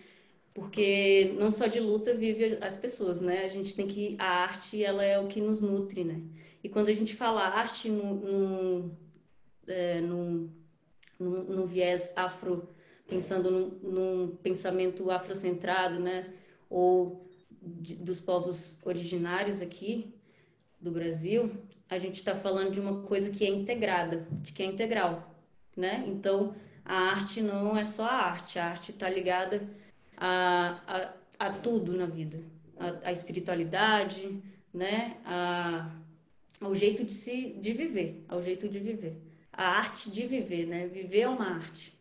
Porque não só de luta vive as pessoas, né? A gente tem que... A arte, ela é o que nos nutre, né? E quando a gente fala arte no, no, é, no, no, no viés afro, pensando num, num pensamento afrocentrado, né? Ou de, dos povos originários aqui do Brasil, a gente está falando de uma coisa que é integrada, de que é integral, né? Então, a arte não é só a arte. A arte está ligada... A, a, a tudo na vida, a, a espiritualidade, né, a, ao jeito de se de viver, ao jeito de viver, a arte de viver, né, viver é uma arte.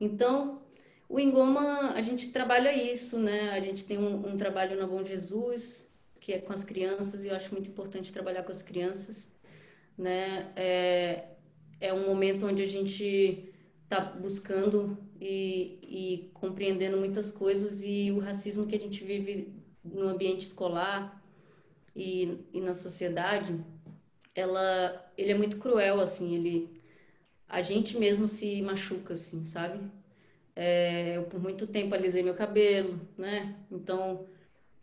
Então, o Ngoma, a gente trabalha isso, né, a gente tem um, um trabalho na Bom Jesus que é com as crianças, e eu acho muito importante trabalhar com as crianças, né, é, é um momento onde a gente está buscando e, e compreendendo muitas coisas, e o racismo que a gente vive no ambiente escolar e, e na sociedade, ela, ele é muito cruel, assim, ele, a gente mesmo se machuca, assim, sabe? É, eu por muito tempo alisei meu cabelo, né? Então,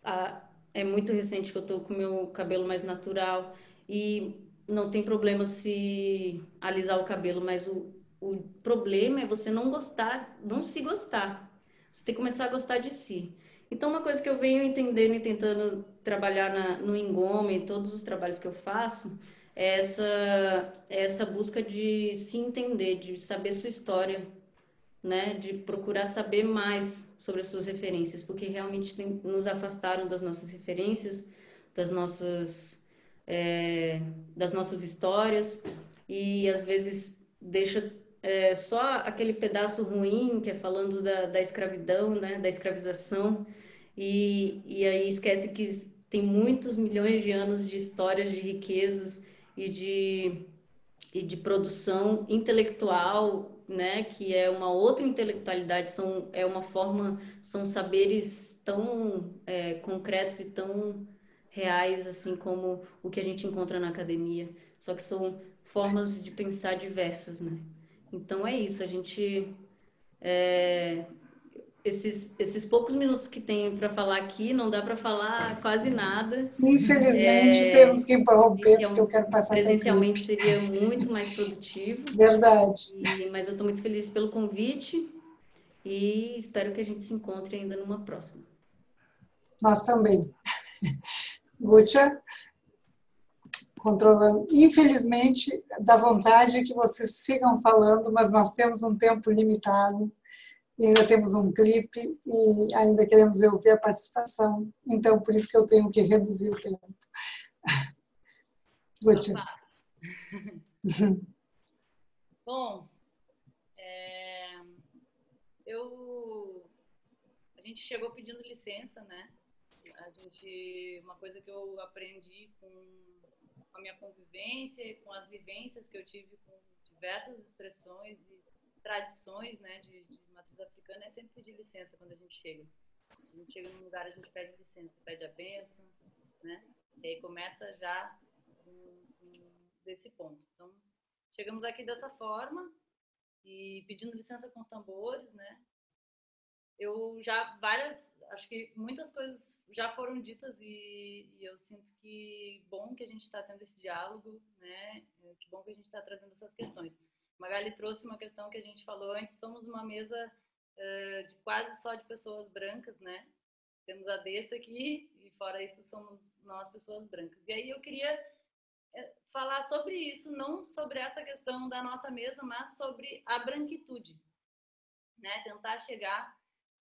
a, é muito recente que eu tô com meu cabelo mais natural, e não tem problema se alisar o cabelo, mas o, o problema é você não gostar, não se gostar. Você tem que começar a gostar de si. Então, uma coisa que eu venho entendendo e tentando trabalhar na, no Engoma, em todos os trabalhos que eu faço, é essa, é essa busca de se entender, de saber sua história, né? De procurar saber mais sobre as suas referências, porque realmente tem, nos afastaram das nossas referências, das nossas, é, das nossas histórias, e às vezes deixa... É, só aquele pedaço ruim que é falando da, da escravidão, né, da escravização, e, e aí esquece que tem muitos milhões de anos de histórias de riquezas e de, e de produção intelectual, né, que é uma outra intelectualidade, são, é uma forma, são saberes tão é, concretos e tão reais, assim como o que a gente encontra na academia, só que são formas de pensar diversas, né? Então é isso, a gente, é, esses, esses poucos minutos que tem para falar aqui, não dá para falar quase nada. Infelizmente é, temos que interromper, porque eu quero passar presencialmente tempo. Seria muito mais produtivo. Verdade. E, mas eu estou muito feliz pelo convite e espero que a gente se encontre ainda numa próxima. Nós também. Gutcha. Controlando. Infelizmente, dá vontade que vocês sigam falando, mas nós temos um tempo limitado e ainda temos um clipe e ainda queremos ouvir a participação. Então, por isso que eu tenho que reduzir o tempo. Gutcha. Bom, é, eu, a gente chegou pedindo licença, né? A gente, uma coisa que eu aprendi com a minha convivência e com as vivências que eu tive com diversas expressões e tradições, né, de, de matriz africana, é sempre pedir licença quando a gente chega. A gente chega num lugar, a gente pede licença, pede a bênção, né, e aí começa já um, um, desse ponto. Então, chegamos aqui dessa forma e pedindo licença com os tambores, né. Eu já várias... Acho que muitas coisas já foram ditas e, e eu sinto que bom que a gente está tendo esse diálogo, né? Que bom que a gente está trazendo essas questões. Magali trouxe uma questão que a gente falou antes. Estamos numa mesa uh, de quase só de pessoas brancas, né? Temos a Dessa aqui e fora isso somos nós pessoas brancas. E aí eu queria falar sobre isso, não sobre essa questão da nossa mesa, mas sobre a branquitude, né? Tentar chegar...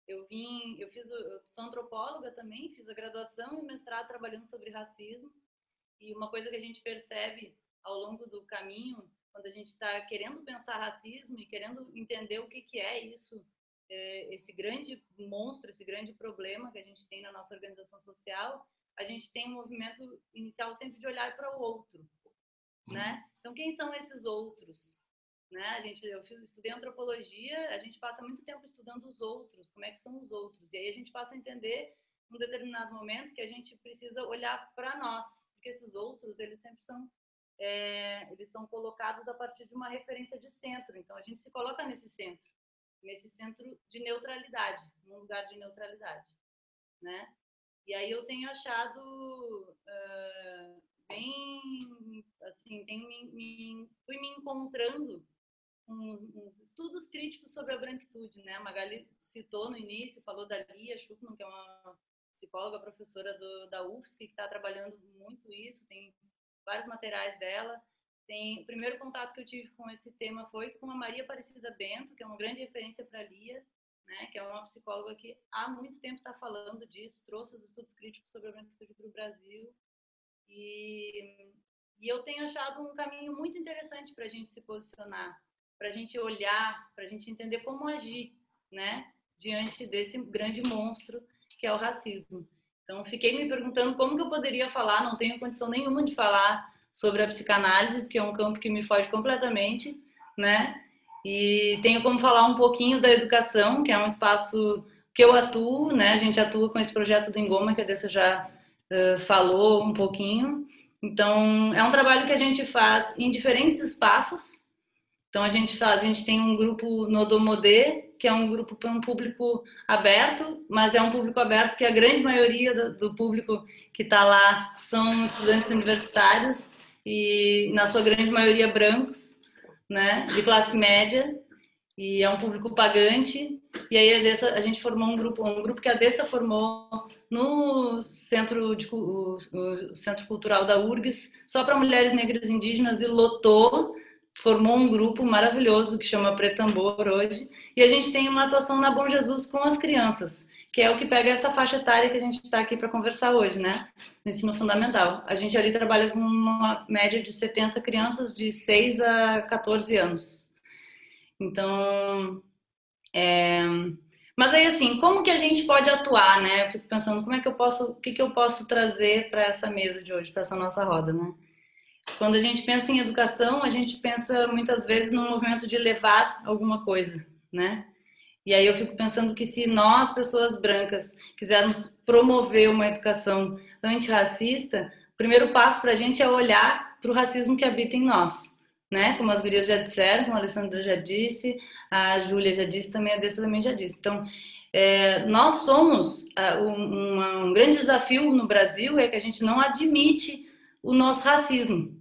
Eu vim, eu fiz, eu sou antropóloga também, fiz a graduação e mestrado trabalhando sobre racismo. E uma coisa que a gente percebe ao longo do caminho, quando a gente está querendo pensar racismo e querendo entender o que que é isso, esse grande monstro, esse grande problema que a gente tem na nossa organização social, a gente tem um movimento inicial sempre de olhar para o outro, né? Então quem são esses outros? Né? A gente, eu fiz, estudei antropologia, a gente passa muito tempo estudando os outros, como é que são os outros, e aí a gente passa a entender num determinado momento que a gente precisa olhar para nós, porque esses outros, eles sempre são, é, eles estão colocados a partir de uma referência de centro, então a gente se coloca nesse centro, nesse centro de neutralidade, num lugar de neutralidade, né? E aí eu tenho achado uh, bem, assim, tenho me, me, fui me encontrando Uns, uns estudos críticos sobre a branquitude, né? A Magali citou no início, falou da Lia Schucman, que é uma psicóloga, professora do, da U F S C, que está trabalhando muito isso, tem vários materiais dela. Tem, o primeiro contato que eu tive com esse tema foi com a Maria Aparecida Bento, que é uma grande referência para a Lia, né? Que é uma psicóloga que há muito tempo está falando disso, trouxe os estudos críticos sobre a branquitude para o Brasil. E, e eu tenho achado um caminho muito interessante para a gente se posicionar, para a gente olhar, para a gente entender como agir, né, diante desse grande monstro que é o racismo. Então, fiquei me perguntando como que eu poderia falar, não tenho condição nenhuma de falar sobre a psicanálise, porque é um campo que me foge completamente, né, E tenho como falar um pouquinho da educação, que é um espaço que eu atuo, né? A gente atua com esse projeto do Engoma, que a Dessa já uh, falou um pouquinho. Então, é um trabalho que a gente faz em diferentes espaços. Então, a gente faz, a gente tem um grupo Nodomodê, que é um grupo para um público aberto, mas é um público aberto que a grande maioria do, do público que está lá são estudantes universitários e, na sua grande maioria, brancos. Né, de classe média, e é um público pagante. E aí a, Dessa, a gente formou um grupo, um grupo que a Dessa formou no Centro, de, o, o Centro Cultural da U F R G S, só para mulheres negras indígenas, e lotou, formou um grupo maravilhoso que chama Pretambor hoje. E a gente tem uma atuação na Bom Jesus com as crianças, que é o que pega essa faixa etária que a gente está aqui para conversar hoje, né? No ensino fundamental. A gente ali trabalha com uma média de setenta crianças de seis a quatorze anos. Então, é... mas aí assim, como que a gente pode atuar, né? Eu fico pensando, como é que eu posso, o que que eu posso trazer para essa mesa de hoje, para essa nossa roda, né? Quando a gente pensa em educação, a gente pensa muitas vezes no movimento de levar alguma coisa, né? E aí eu fico pensando que se nós, pessoas brancas, quisermos promover uma educação antirracista, o primeiro passo para a gente é olhar para o racismo que habita em nós, né? Como as gurias já disseram, como a Alessandra já disse, a Júlia já disse, também a Dessa também já disse. Então, é, nós somos, um, um grande desafio no Brasil é que a gente não admite o nosso racismo.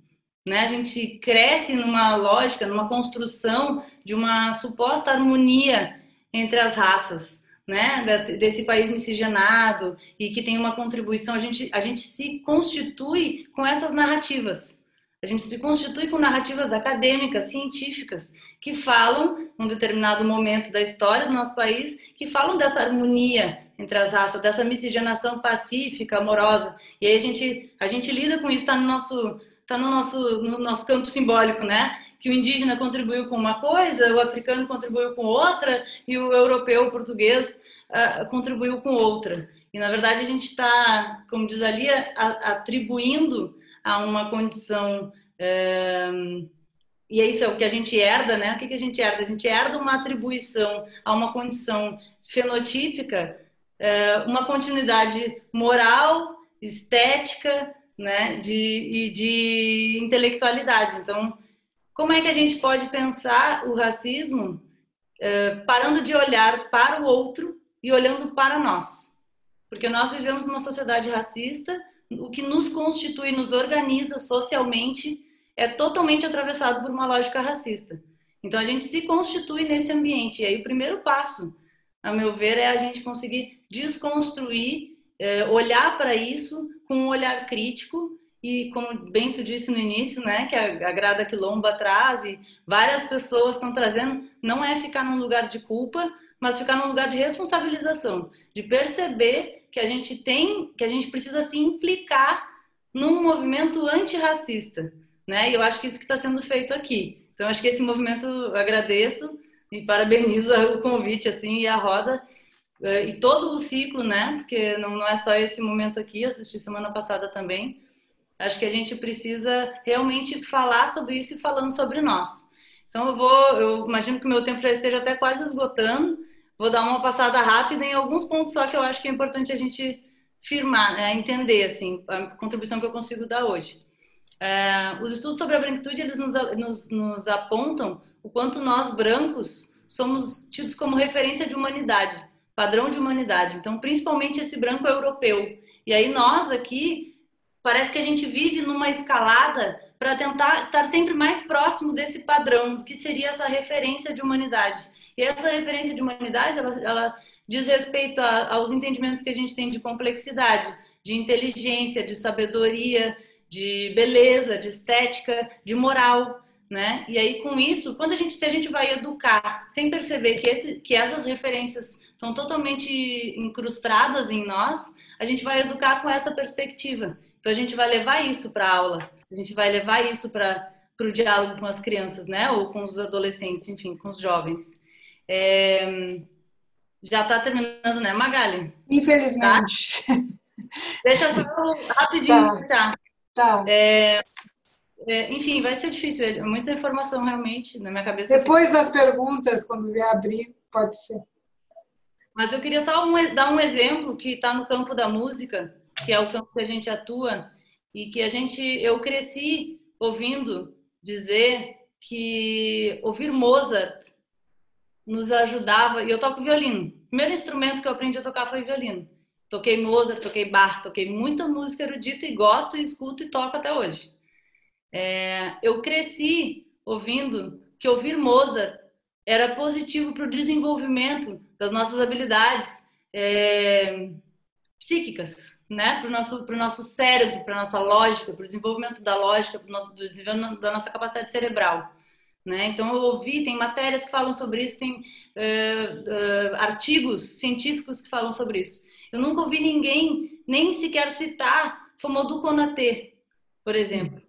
Né? A gente cresce numa lógica, numa construção de uma suposta harmonia entre as raças, né, desse, desse país miscigenado e que tem uma contribuição. A gente, a gente se constitui com essas narrativas, a gente se constitui com narrativas acadêmicas, científicas, que falam, num determinado momento da história do nosso país, que falam dessa harmonia entre as raças, dessa miscigenação pacífica, amorosa. E aí a gente, a gente lida com isso, está no nosso, tá no nosso, no nosso campo simbólico, né? Que o indígena contribuiu com uma coisa, o africano contribuiu com outra e o europeu, o português, uh, contribuiu com outra. E, na verdade, a gente está, como diz a Lia, atribuindo a uma condição... Um, e isso é o que a gente herda, né? O que, que a gente herda? A gente herda uma atribuição a uma condição fenotípica, uh, uma continuidade moral, estética, né? de, e de intelectualidade. Então... como é que a gente pode pensar o racismo eh, parando de olhar para o outro e olhando para nós? Porque nós vivemos numa sociedade racista, o que nos constitui, nos organiza socialmente, é totalmente atravessado por uma lógica racista. Então a gente se constitui nesse ambiente. E aí o primeiro passo, a meu ver, é a gente conseguir desconstruir, eh, olhar para isso com um olhar crítico. E como bem tu disse no início, né, que a Grada Quilomba traz e várias pessoas estão trazendo, não é ficar num lugar de culpa, mas ficar num lugar de responsabilização, de perceber que a gente tem, que a gente precisa se implicar num movimento antirracista, né? E eu acho que isso que está sendo feito aqui. Então acho que esse movimento, eu agradeço e parabenizo o convite assim e a roda e todo o ciclo, né? Porque não é só esse momento aqui, eu assisti semana passada também. Acho que a gente precisa realmente falar sobre isso e falando sobre nós. Então eu vou, eu imagino que o meu tempo já esteja até quase esgotando, vou dar uma passada rápida em alguns pontos só que eu acho que é importante a gente firmar, né? Entender assim, a contribuição que eu consigo dar hoje. É, os estudos sobre a branquitude, eles nos, nos, nos apontam o quanto nós, brancos, somos tidos como referência de humanidade, padrão de humanidade. Então, principalmente esse branco europeu. E aí nós aqui... parece que a gente vive numa escalada para tentar estar sempre mais próximo desse padrão, do que seria essa referência de humanidade. E essa referência de humanidade, ela, ela diz respeito a, aos entendimentos que a gente tem de complexidade, de inteligência, de sabedoria, de beleza, de estética, de moral, né? E aí, com isso, quando a gente, se a gente vai educar sem perceber que, esse, que essas referências estão totalmente incrustadas em nós, a gente vai educar com essa perspectiva. Então, a gente vai levar isso para a aula, a gente vai levar isso para o diálogo com as crianças, né? Ou com os adolescentes, enfim, com os jovens. É... já está terminando, né, Magali? Infelizmente. Tá? Deixa só rapidinho. Tá. Tá. É... É, enfim, vai ser difícil, é muita informação realmente na minha cabeça. Depois das perguntas, quando vier abrir, pode ser. Mas eu queria só um, dar um exemplo que está no campo da música, que é o campo que a gente atua, e que a gente, eu cresci ouvindo dizer que ouvir Mozart nos ajudava, e eu toco violino. O primeiro instrumento que eu aprendi a tocar foi violino. Toquei Mozart, toquei Bach, toquei muita música erudita e gosto, e escuto e toco até hoje. É, eu cresci ouvindo que ouvir Mozart era positivo para o desenvolvimento das nossas habilidades é, psíquicas, né? Para o nosso, para o nosso cérebro, para a nossa lógica, para o desenvolvimento da lógica, para o nosso desenvolvimento da nossa capacidade cerebral, né? Então eu ouvi, tem matérias que falam sobre isso, tem é, é, artigos científicos que falam sobre isso. Eu nunca ouvi ninguém nem sequer citar Famoudou Konaté, por exemplo,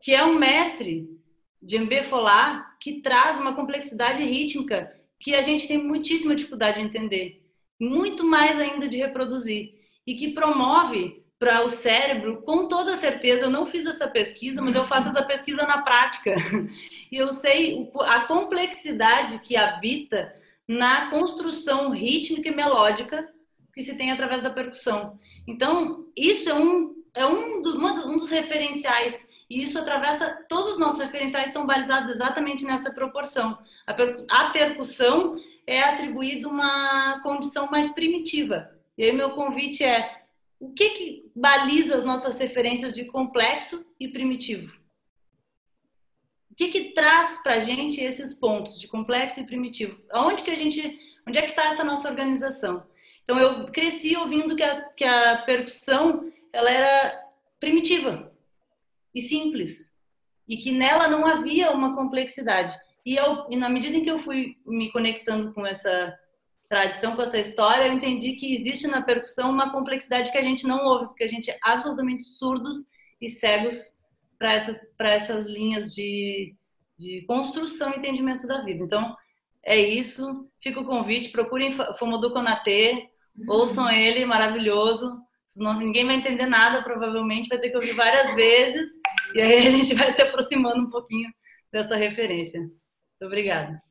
que é um mestre djembe folá que traz uma complexidade rítmica que a gente tem muitíssima dificuldade de entender, muito mais ainda de reproduzir, e que promove para o cérebro, com toda certeza, eu não fiz essa pesquisa, mas eu faço essa pesquisa na prática, e eu sei a complexidade que habita na construção rítmica e melódica que se tem através da percussão. Então, isso é um, é um, do, uma, um dos referenciais. E isso atravessa, todos os nossos referenciais estão balizados exatamente nessa proporção. A, per, a percussão é atribuída uma condição mais primitiva. E aí meu convite é, o que que baliza as nossas referências de complexo e primitivo? O que que traz pra gente esses pontos de complexo e primitivo? Aonde que a gente, onde é que está essa nossa organização? Então eu cresci ouvindo que a, que a percussão ela era primitiva e simples, e que nela não havia uma complexidade. E, eu, e na medida em que eu fui me conectando com essa tradição, com essa história, eu entendi que existe na percussão uma complexidade que a gente não ouve, porque a gente é absolutamente surdos e cegos para essas, para essas linhas de, de construção e entendimento da vida. Então, é isso. Fica o convite. Procurem Famoudou Konaté, ouçam ele, maravilhoso. Senão ninguém vai entender nada, provavelmente vai ter que ouvir várias vezes, e aí a gente vai se aproximando um pouquinho dessa referência. Muito obrigada.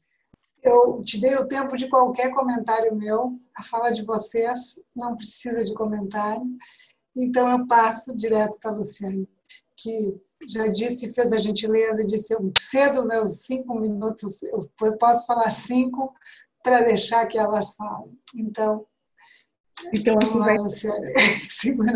Eu te dei o tempo de qualquer comentário meu, a fala de vocês não precisa de comentário, então eu passo direto para a Luciane, que já disse, fez a gentileza, disse, eu cedo meus cinco minutos, eu posso falar cinco para deixar que elas falem, então... Então, assim, vai...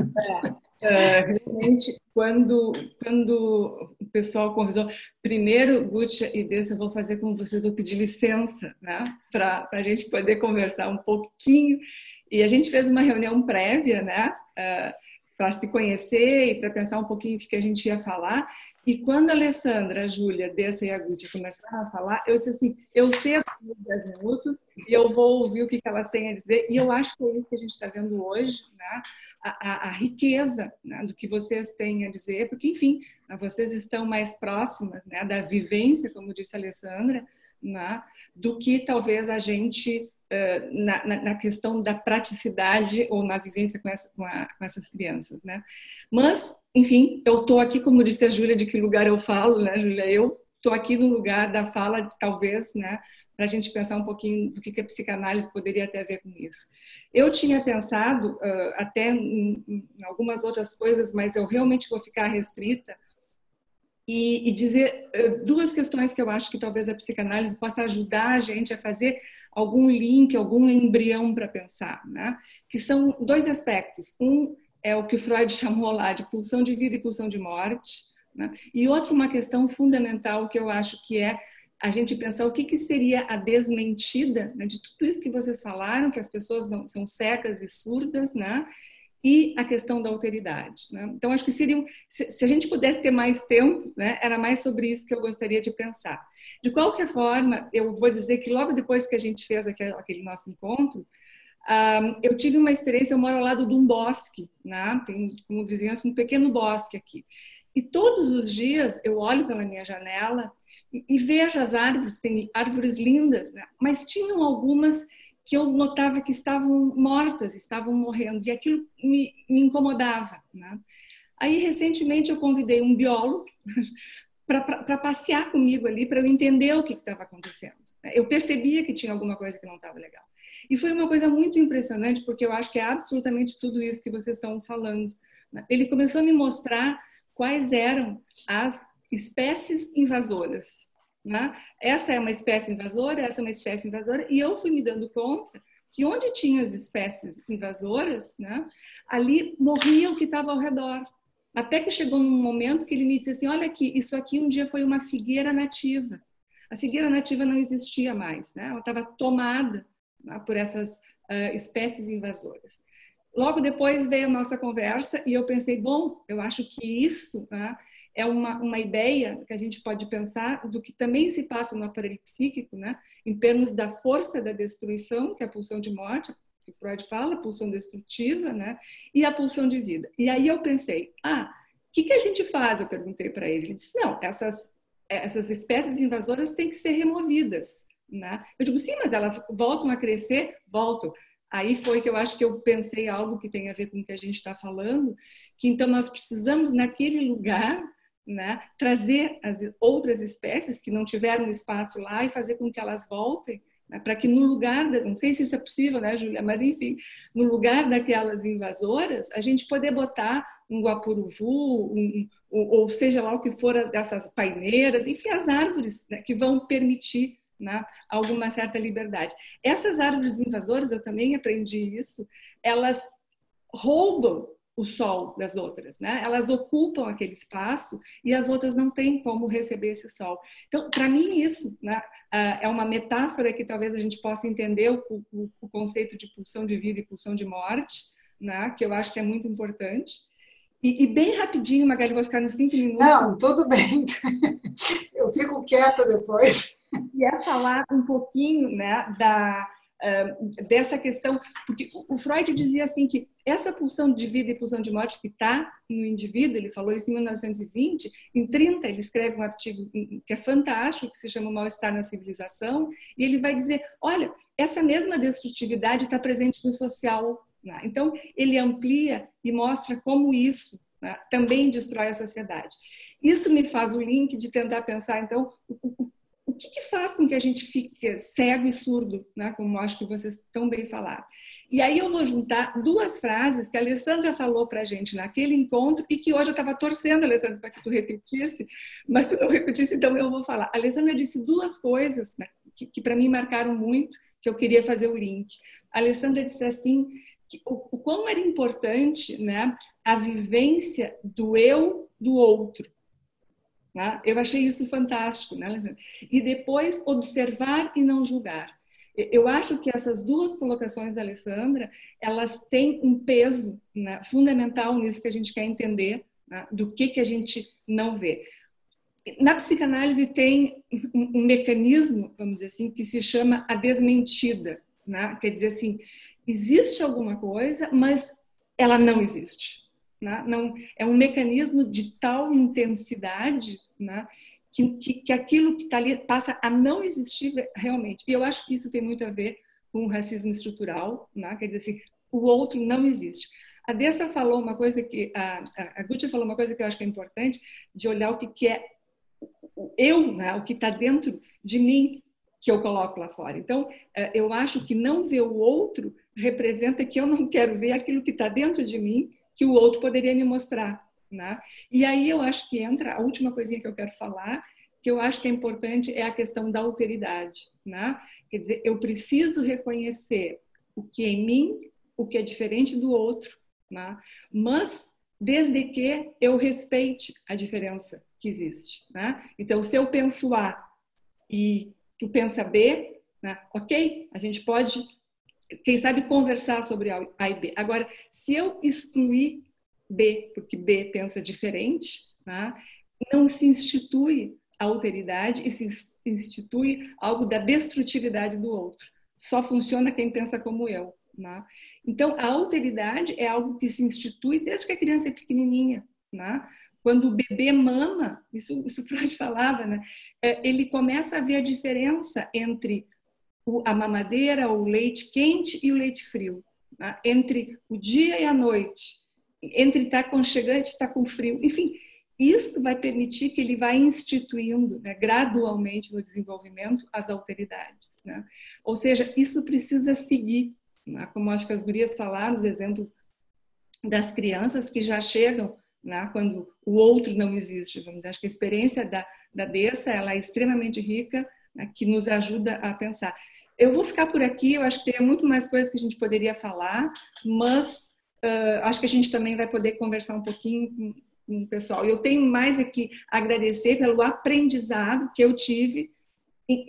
é, realmente, quando, quando o pessoal convidou, primeiro, Gutcha e Dessa, eu vou fazer como vocês, eu pedi licença, né, para a gente poder conversar um pouquinho. E a gente fez uma reunião prévia, né, para se conhecer e para pensar um pouquinho o que a gente ia falar. E quando a Alessandra, a Júlia, Dessa e a Gutcha começaram a falar, eu disse assim, eu cedo dez minutos e eu vou ouvir o que elas têm a dizer. E eu acho que é isso que a gente está vendo hoje, né? a, a, a riqueza, né, do que vocês têm a dizer, porque, enfim, vocês estão mais próximas, né, da vivência, como disse a Alessandra, né, do que talvez a gente... Na, na, na questão da praticidade ou na vivência com, essa, com, a, com essas crianças, né? Mas, enfim, eu estou aqui, como disse a Júlia, de que lugar eu falo, né, Júlia? Eu estou aqui no lugar da fala, talvez, né, para a gente pensar um pouquinho do que, que a psicanálise poderia ter a ver com isso. Eu tinha pensado uh, até em, em algumas outras coisas, mas eu realmente vou ficar restrita E, e dizer duas questões que eu acho que talvez a psicanálise possa ajudar a gente a fazer algum link, algum embrião para pensar, né? Que são dois aspectos. Um é o que o Freud chamou lá de pulsão de vida e pulsão de morte, né? E outra, uma questão fundamental que eu acho que é a gente pensar o que, que seria a desmentida, né, de tudo isso que vocês falaram, que as pessoas não, são cegas e surdas, né? E a questão da alteridade, né? Então, acho que seria, se a gente pudesse ter mais tempo, né, era mais sobre isso que eu gostaria de pensar. De qualquer forma, eu vou dizer que logo depois que a gente fez aquele, aquele nosso encontro, um, eu tive uma experiência, eu moro ao lado de um bosque, né? Tem como vizinhança um pequeno bosque aqui. E todos os dias eu olho pela minha janela e, e vejo as árvores, tem árvores lindas, né? Mas tinham algumas... que eu notava que estavam mortas, estavam morrendo, e aquilo me, me incomodava, né? Aí, recentemente, eu convidei um biólogo para passear comigo ali, para eu entender o que estava acontecendo. Eu percebia que tinha alguma coisa que não estava legal. E foi uma coisa muito impressionante, porque eu acho que é absolutamente tudo isso que vocês estão falando. Ele começou a me mostrar quais eram as espécies invasoras. Né? Essa é uma espécie invasora, essa é uma espécie invasora, e eu fui me dando conta que onde tinha as espécies invasoras, né, ali morria o que estava ao redor. Até que chegou num momento que ele me disse assim, olha aqui, isso aqui um dia foi uma figueira nativa. A figueira nativa não existia mais, né? Ela estava tomada, né, por essas uh, espécies invasoras. Logo depois veio a nossa conversa e eu pensei, bom, eu acho que isso, né, é uma, uma ideia que a gente pode pensar do que também se passa no aparelho psíquico, né, em termos da força da destruição, que é a pulsão de morte, que Freud fala, pulsão destrutiva, né, e a pulsão de vida. E aí eu pensei, ah, o que, que a gente faz? Eu perguntei para ele. Ele disse, não, essas, essas espécies invasoras têm que ser removidas. Né? Eu digo, sim, mas elas voltam a crescer? Voltam. Aí foi que eu acho que eu pensei algo que tem a ver com o que a gente está falando, que então nós precisamos, naquele lugar, né, trazer as outras espécies que não tiveram espaço lá e fazer com que elas voltem, para que no lugar, não sei se isso é possível, né, Júlia, mas enfim, no lugar daquelas invasoras, a gente poder botar um guapuruvu, um, um, ou seja lá o que for, dessas paineiras, enfim, as árvores, né, que vão permitir, né, alguma certa liberdade. Essas árvores invasoras, eu também aprendi isso, elas roubam o sol das outras, né? Elas ocupam aquele espaço e as outras não têm como receber esse sol. Então, para mim isso, né, é uma metáfora que talvez a gente possa entender o, o, o conceito de pulsão de vida e pulsão de morte, né? Que eu acho que é muito importante. E, e bem rapidinho, Magali, vou ficar nos cinco minutos. Não, tudo bem. Eu fico quieta depois. E é falar um pouquinho, né, da Uh, dessa questão, porque o Freud dizia assim que essa pulsão de vida e pulsão de morte que está no indivíduo, ele falou isso em mil novecentos e vinte, em trinta ele escreve um artigo que é fantástico, que se chama O Mal-Estar na Civilização, e ele vai dizer, olha, essa mesma destrutividade está presente no social, né? Então ele amplia e mostra como isso, né, também destrói a sociedade. Isso me faz o link de tentar pensar, então, o O que, que faz com que a gente fique cego e surdo, né? Como acho que vocês tão bem falaram. E aí eu vou juntar duas frases que a Alessandra falou para a gente naquele encontro e que hoje eu estava torcendo, Alessandra, para que tu repetisse, mas tu não repetisse, então eu vou falar. A Alessandra disse duas coisas, né, que, que para mim marcaram muito, que eu queria fazer o link. A Alessandra disse assim, que o, o quão era importante, né, a vivência do eu do outro. Eu achei isso fantástico, né, Alessandra? E depois, observar e não julgar. Eu acho que essas duas colocações da Alessandra, elas têm um peso, né, fundamental nisso que a gente quer entender, né, do que, que a gente não vê. Na psicanálise tem um mecanismo, vamos dizer assim, que se chama a desmentida. Né? Quer dizer assim, existe alguma coisa, mas ela não existe. Não, é um mecanismo de tal intensidade, né, que, que, que aquilo que está ali passa a não existir realmente. E eu acho que isso tem muito a ver com o racismo estrutural, né, quer dizer assim, o outro não existe. A Dessa falou uma coisa que, a, a Gutcha falou uma coisa que eu acho que é importante, de olhar o que, que é o eu, né, o que está dentro de mim, que eu coloco lá fora. Então, eu acho que não ver o outro representa que eu não quero ver aquilo que está dentro de mim, que o outro poderia me mostrar, né? E aí eu acho que entra a última coisinha que eu quero falar, que eu acho que é importante, é a questão da alteridade, né? Quer dizer, eu preciso reconhecer o que é em mim, o que é diferente do outro, né? Mas desde que eu respeite a diferença que existe, né? Então, se eu penso A e tu pensa B, né? Ok, a gente pode, quem sabe, conversar sobre A e B. Agora, se eu excluir B, porque B pensa diferente, né, não se institui a alteridade e se institui algo da destrutividade do outro. Só funciona quem pensa como eu. Né? Então, a alteridade é algo que se institui desde que a criança é pequenininha. Né? Quando o bebê mama, isso, isso Freud falava, né, ele começa a ver a diferença entre a mamadeira, o leite quente e o leite frio, né? Entre o dia e a noite, entre estar tá aconchegante e estar tá com frio, enfim, Isso vai permitir que ele vá instituindo, né, gradualmente no desenvolvimento as autoridades, né? Ou seja, isso precisa seguir, né? Como acho que as gurias falaram, os exemplos das crianças que já chegam, né, quando o outro não existe. Vamos dizer, acho que a experiência da, da Dessa, ela é extremamente rica, né, que nos ajuda a pensar. Eu vou ficar por aqui, eu acho que teria muito mais coisas que a gente poderia falar, mas uh, acho que a gente também vai poder conversar um pouquinho pessoal. Eu tenho mais aqui a agradecer pelo aprendizado que eu tive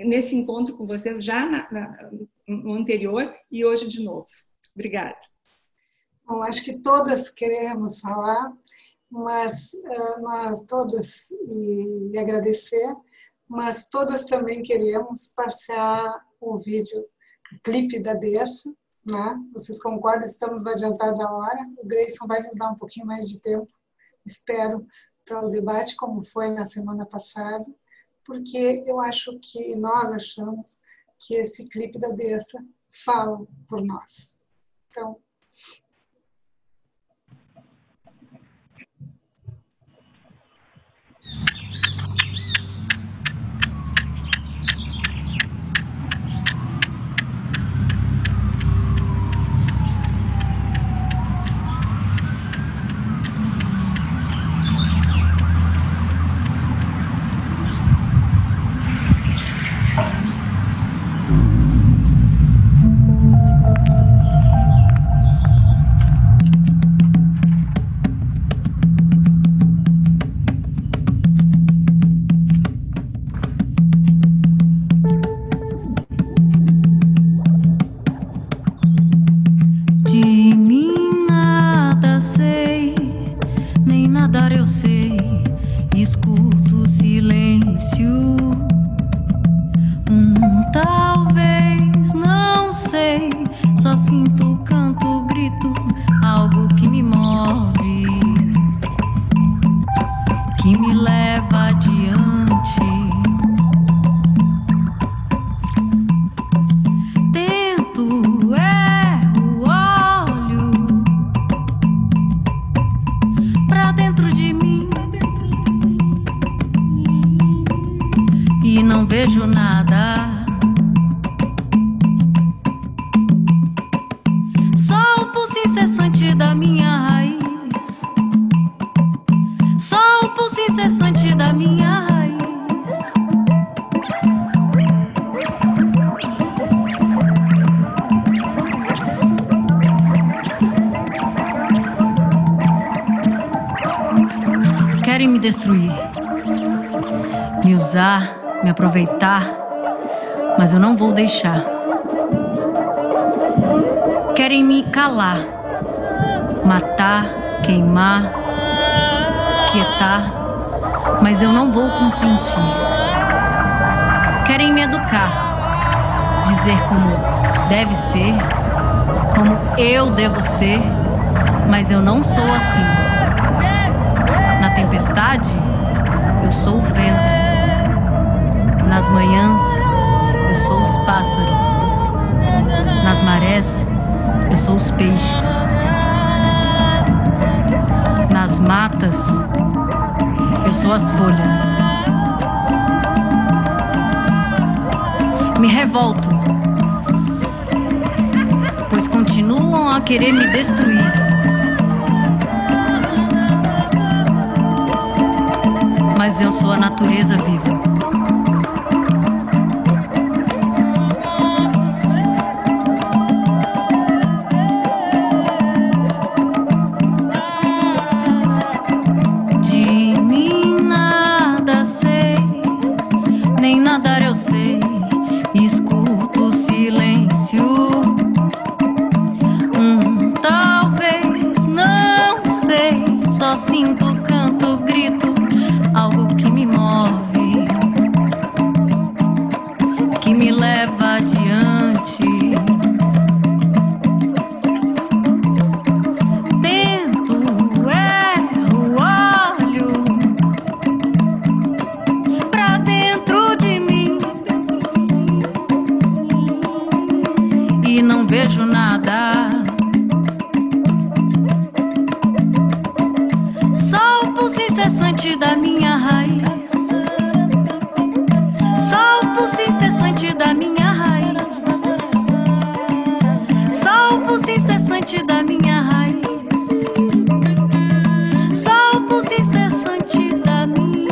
nesse encontro com vocês já na, na, no anterior e hoje de novo. Obrigada. Bom, acho que todas queremos falar, mas, mas todas, e agradecer, mas todas também queremos passar o vídeo, o clipe da Dessa, né? Vocês concordam? Estamos no adiantar da hora. O Grayson vai nos dar um pouquinho mais de tempo, espero, para o debate, como foi na semana passada, porque eu acho que nós achamos que esse clipe da Dessa fala por nós. Então... me aproveitar, mas eu não vou deixar. Querem me calar, matar, queimar, quietar, mas eu não vou consentir. Querem me educar, dizer como deve ser, como eu devo ser, mas eu não sou assim. Na tempestade, eu sou o vento. Nas manhãs, eu sou os pássaros. Nas marés, eu sou os peixes. Nas matas, eu sou as folhas. Me revolto, pois continuam a querer me destruir. Mas eu sou a natureza viva. Sinto, canto, grito, algo que me move, distante da minha raiz. Só o pulso incessante da minha raiz. Só o pulso incessante da minha raiz. Só o pulso incessante da minha raiz.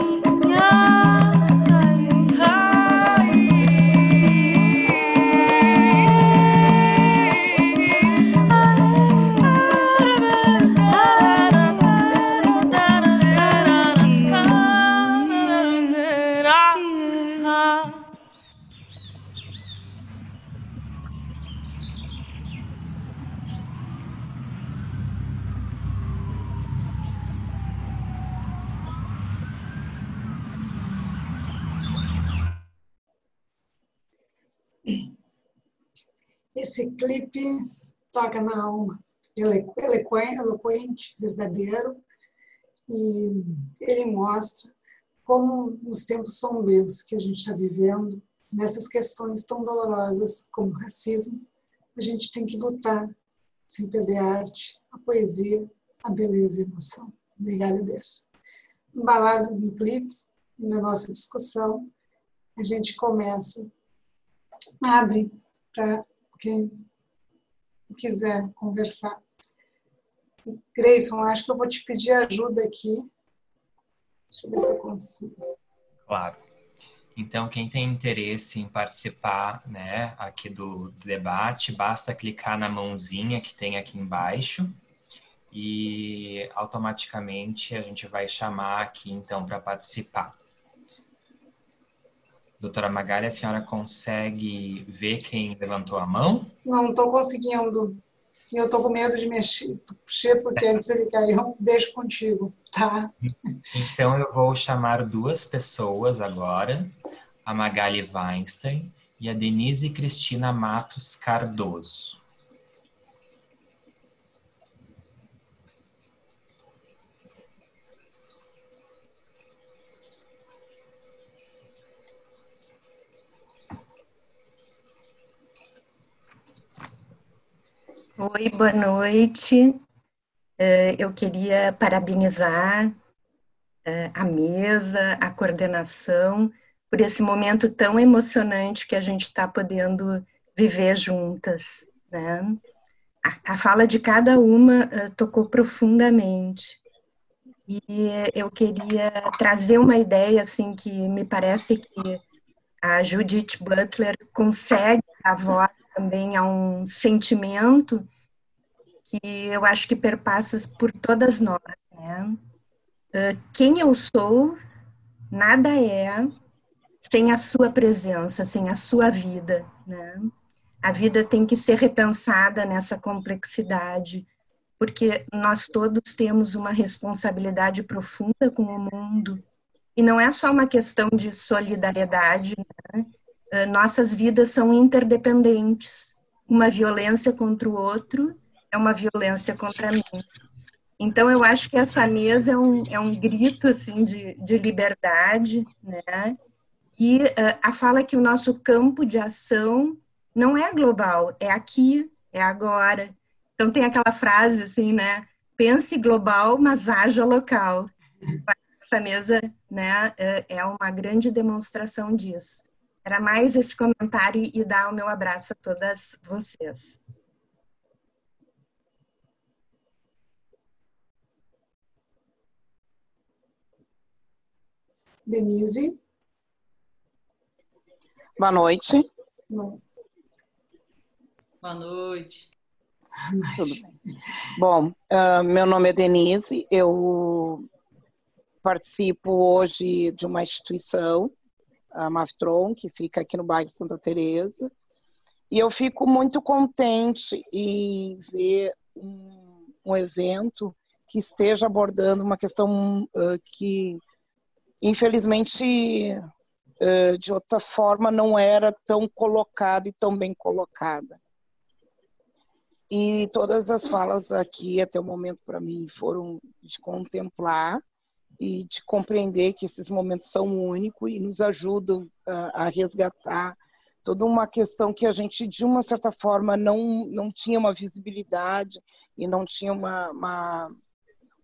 Esse clipe toca na alma, ele é eloquente, verdadeiro, e ele mostra como nos tempos sombrios que a gente está vivendo, nessas questões tão dolorosas como o racismo, a gente tem que lutar sem perder a arte, a poesia, a beleza e a emoção. Obrigada, Dessa. Embalados no clipe, e na nossa discussão, a gente começa, abre para quem quiser conversar. Grayson, acho que eu vou te pedir ajuda aqui. Deixa eu ver se eu consigo. Claro. Então, quem tem interesse em participar, né, aqui do debate, basta clicar na mãozinha que tem aqui embaixo e automaticamente a gente vai chamar aqui, então, para participar. Doutora Magali, a senhora consegue ver quem levantou a mão? Não estou conseguindo. Eu estou com medo de mexer, porque antes ele caiu, eu deixo contigo, tá? Então eu vou chamar duas pessoas agora, a Magali Weinstein e a Denise Cristina Matos Cardoso. Oi, boa noite. Eu queria parabenizar a mesa, a coordenação, por esse momento tão emocionante que a gente está podendo viver juntas, né? A fala de cada uma tocou profundamente. E eu queria trazer uma ideia, assim, que me parece que a Judith Butler consegue dar voz também a um sentimento que eu acho que perpassa por todas nós, né? Quem eu sou, nada é sem a sua presença, sem a sua vida, né? A vida tem que ser repensada nessa complexidade, porque nós todos temos uma responsabilidade profunda com o mundo. E não é só uma questão de solidariedade, né? Nossas vidas são interdependentes. Uma violência contra o outro é uma violência contra mim. Então, eu acho que essa mesa é um, é um grito, assim, de, de liberdade, né? E uh, a fala que o nosso campo de ação não é global, é aqui, é agora. Então, tem aquela frase, assim, né? Pense global, mas haja local. Essa mesa, né, é uma grande demonstração disso. Era mais esse comentário e dar o meu abraço a todas vocês. Denise? Boa noite. Boa, Boa noite. Tudo bem. Bom, uh, meu nome é Denise, eu... participo hoje de uma instituição, a Mastron, que fica aqui no bairro de Santa Teresa, e eu fico muito contente em ver um, um evento que esteja abordando uma questão uh, que, infelizmente, uh, de outra forma, não era tão colocada e tão bem colocada. E todas as falas aqui, até o momento, para mim, foram de contemplar e de compreender que esses momentos são únicos e nos ajudam a, a resgatar toda uma questão que a gente, de uma certa forma, não, não tinha uma visibilidade e não tinha uma, uma,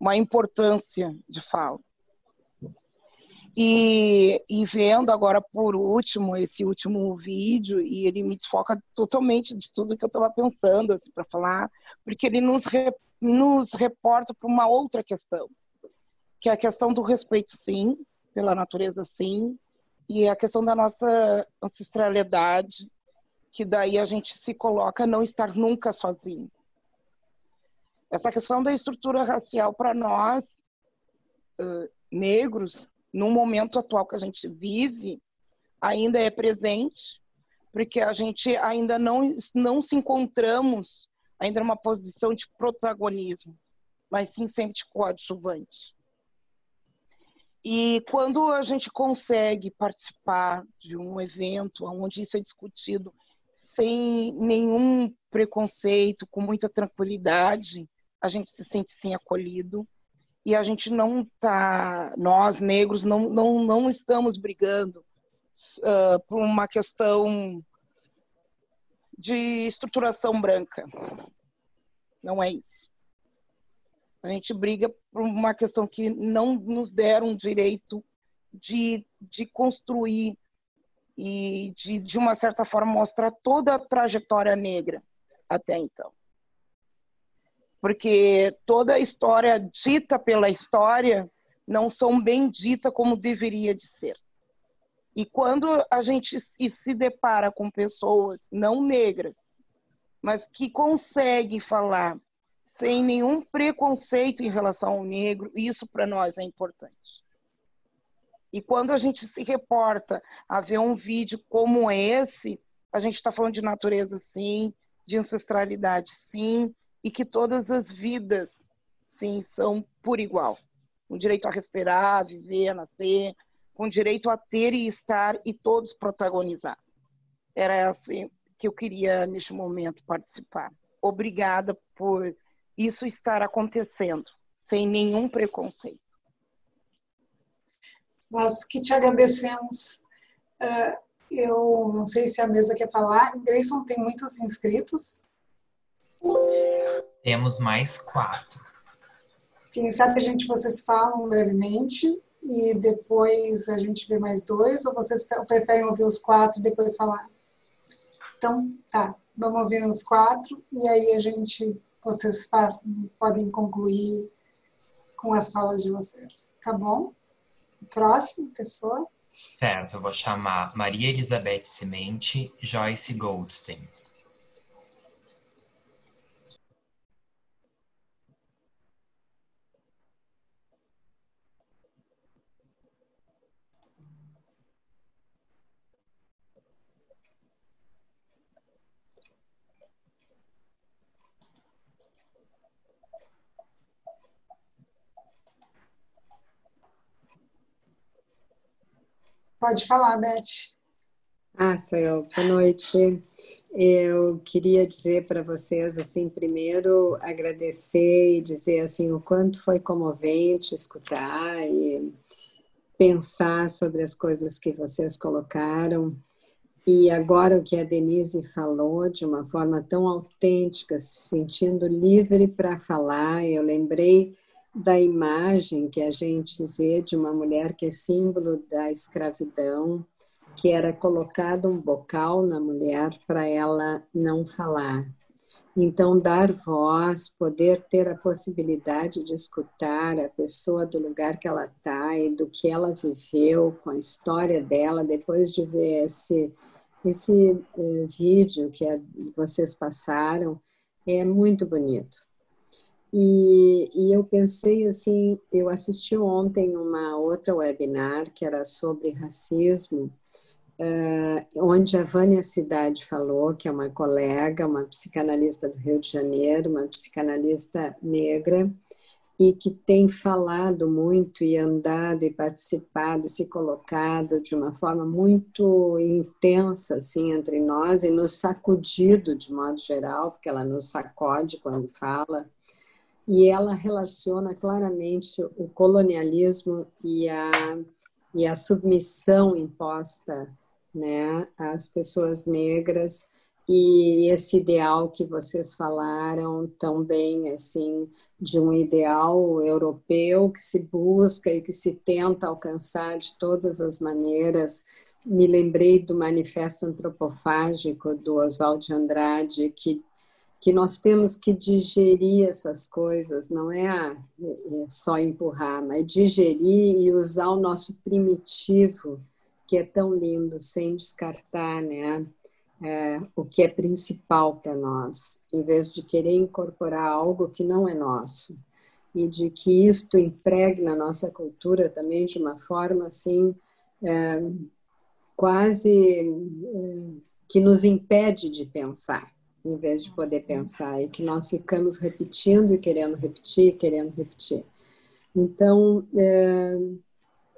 uma importância de fala. E, e vendo agora por último, esse último vídeo, e ele me desfoca totalmente de tudo que eu estava pensando, assim, para falar, porque ele nos, re, nos reporta para uma outra questão, que é a questão do respeito, sim, pela natureza, sim, e a questão da nossa ancestralidade, que daí a gente se coloca a não estar nunca sozinho. Essa questão da estrutura racial para nós, uh, negros, no momento atual que a gente vive, ainda é presente, porque a gente ainda não, não se encontramos ainda numa posição de protagonismo, mas sim sempre de coadjuvante. E quando a gente consegue participar de um evento onde isso é discutido sem nenhum preconceito, com muita tranquilidade, a gente se sente sim acolhido. E a gente não está, nós negros, não, não, não estamos brigando uh, por uma questão de estruturação branca. Não é isso. A gente briga por uma questão que não nos deram direito de, de construir e de, de uma certa forma, mostrar toda a trajetória negra até então. Porque toda a história dita pela história não são bem dita como deveria de ser. E quando a gente se depara com pessoas não negras, mas que conseguem falar sem nenhum preconceito em relação ao negro, isso para nós é importante. E quando a gente se reporta a ver um vídeo como esse, a gente está falando de natureza sim, de ancestralidade sim, e que todas as vidas, sim, são por igual. Com direito a respirar, viver, nascer, com direito a ter e estar e todos protagonizar. Era assim que eu queria, neste momento, participar. Obrigada por isso estar acontecendo, sem nenhum preconceito. Nós que te agradecemos. Eu não sei se a mesa quer falar. Grayson, tem muitos inscritos. Temos mais quatro. Quem sabe, gente, vocês falam brevemente e depois a gente vê mais dois, ou vocês preferem ouvir os quatro e depois falar? Então, tá, vamos ouvir os quatro e aí a gente, vocês fazem, podem concluir com as falas de vocês, tá bom? Próxima pessoa. Certo, eu vou chamar Maria Elizabeth Semente, Joyce Goldstein. Pode falar, Beth. Ah, sou eu. Boa noite. Eu queria dizer para vocês, assim, primeiro, agradecer e dizer, assim, o quanto foi comovente escutar e pensar sobre as coisas que vocês colocaram. E agora o que a Denise falou, de uma forma tão autêntica, se sentindo livre para falar, eu lembrei da imagem que a gente vê de uma mulher que é símbolo da escravidão, que era colocado um bocal na mulher para ela não falar. Então, dar voz, poder ter a possibilidade de escutar a pessoa do lugar que ela está e do que ela viveu, com a história dela, depois de ver esse, esse eh, vídeo que a, vocês passaram, é muito bonito. E, e eu pensei assim, eu assisti ontem uma outra webinar que era sobre racismo, uh, onde a Vânia Cidade falou, que é uma colega, uma psicanalista do Rio de Janeiro, uma psicanalista negra, e que tem falado muito e andado e participado, se colocado de uma forma muito intensa assim entre nós e nos sacudido de modo geral, porque ela nos sacode quando fala. E ela relaciona claramente o colonialismo e a, e a submissão imposta, né, às pessoas negras e esse ideal que vocês falaram tão bem, assim, de um ideal europeu que se busca e que se tenta alcançar de todas as maneiras. Me lembrei do Manifesto Antropofágico do Oswald de Andrade, que, que nós temos que digerir essas coisas, não é, a, é só empurrar, mas digerir e usar o nosso primitivo, que é tão lindo, sem descartar, né? É, o que é principal para nós, em vez de querer incorporar algo que não é nosso. E de que isto impregna a nossa cultura também de uma forma assim, é, quase é, que nos impede de pensar, em vez de poder pensar, e que nós ficamos repetindo e querendo repetir, querendo repetir. Então, é,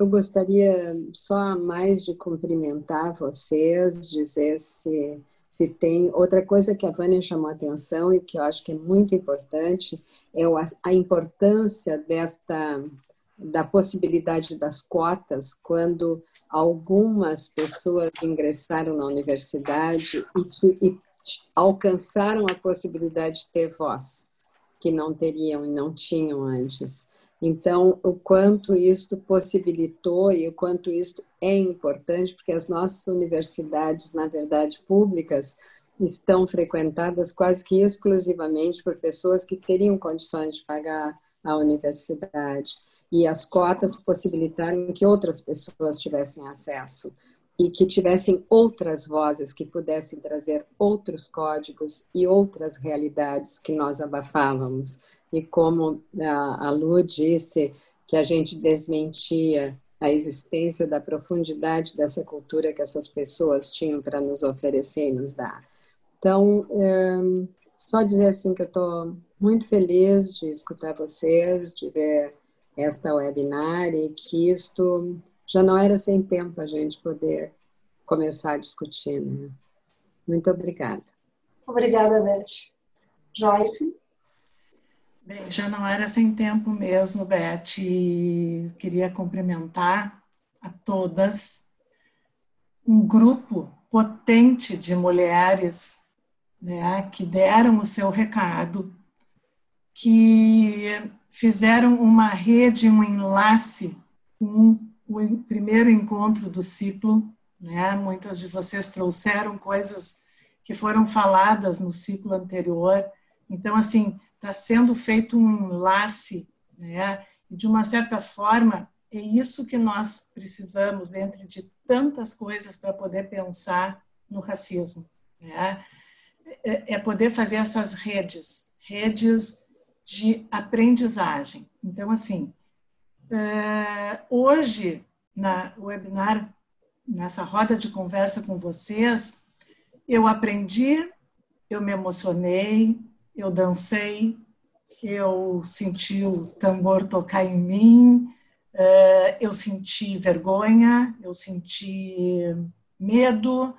eu gostaria só mais de cumprimentar vocês, dizer se, se tem... Outra coisa que a Vânia chamou a atenção e que eu acho que é muito importante é a importância desta, da possibilidade das cotas quando algumas pessoas ingressaram na universidade e, que, e alcançaram a possibilidade de ter voz, que não teriam e não tinham antes. Então, o quanto isto possibilitou e o quanto isto é importante, porque as nossas universidades, na verdade, públicas, estão frequentadas quase que exclusivamente por pessoas que teriam condições de pagar a universidade. E as cotas possibilitaram que outras pessoas tivessem acesso e que tivessem outras vozes que pudessem trazer outros códigos e outras realidades que nós abafávamos. E como a Lu disse, que a gente desmentia a existência da profundidade dessa cultura que essas pessoas tinham para nos oferecer e nos dar. Então, é, só dizer assim que eu estou muito feliz de escutar vocês, de ver esta webinar e que isto já não era sem tempo a gente poder começar a discutir, né? Muito obrigada. Obrigada, Beth. Joyce? Bem, já não era sem tempo mesmo, Beth, e queria cumprimentar a todas. Um grupo potente de mulheres, né, que deram o seu recado, que fizeram uma rede, um enlace com o primeiro encontro do ciclo, né? Muitas de vocês trouxeram coisas que foram faladas no ciclo anterior. Então, assim, está sendo feito um enlace, né? E de uma certa forma, é isso que nós precisamos, dentro de tantas coisas, para poder pensar no racismo, né? É poder fazer essas redes, redes de aprendizagem. Então, assim, hoje, na webinar, nessa roda de conversa com vocês, eu aprendi, eu me emocionei, eu dancei, eu senti o tambor tocar em mim, eu senti vergonha, eu senti medo.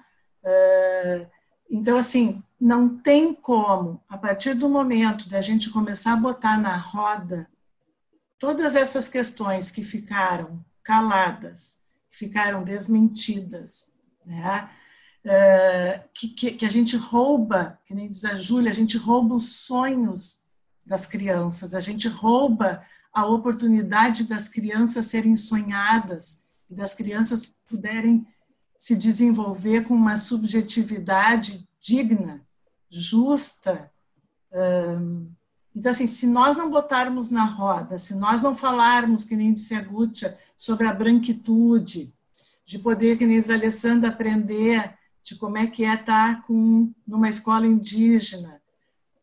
Então, assim, não tem como, a partir do momento da gente começar a botar na roda todas essas questões que ficaram caladas, que ficaram desmentidas, né? Uh, que, que, que a gente rouba, que nem diz a Júlia, a gente rouba os sonhos das crianças, a gente rouba a oportunidade das crianças serem sonhadas, e das crianças puderem se desenvolver com uma subjetividade digna, justa. Um, então, assim, se nós não botarmos na roda, se nós não falarmos, que nem disse a Gutcha, sobre a branquitude, de poder, que nem diz a Alessandra, aprender de como é que é estar com, numa escola indígena,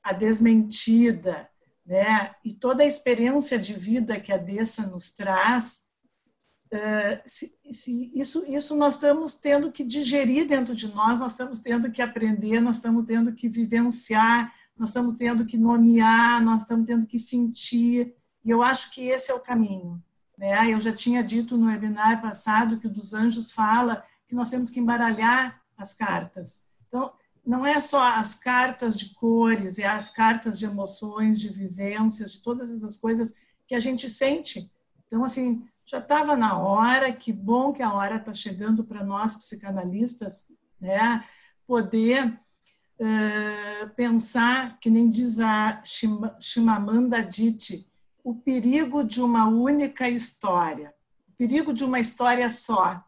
a desmentida, né? E toda a experiência de vida que a Dessa nos traz, uh, se, se, isso, isso nós estamos tendo que digerir dentro de nós, nós estamos tendo que aprender, nós estamos tendo que vivenciar, nós estamos tendo que nomear, nós estamos tendo que sentir, e eu acho que esse é o caminho. Né? Eu já tinha dito no webinar passado que o dos anjos fala que nós temos que embaralhar as cartas. Então, não é só as cartas de cores, é as cartas de emoções, de vivências, de todas essas coisas que a gente sente. Então, assim, já estava na hora, que bom que a hora está chegando para nós, psicanalistas, né? Poder uh, pensar, que nem diz a Chimamanda Adichie, o perigo de uma única história, o perigo de uma história só,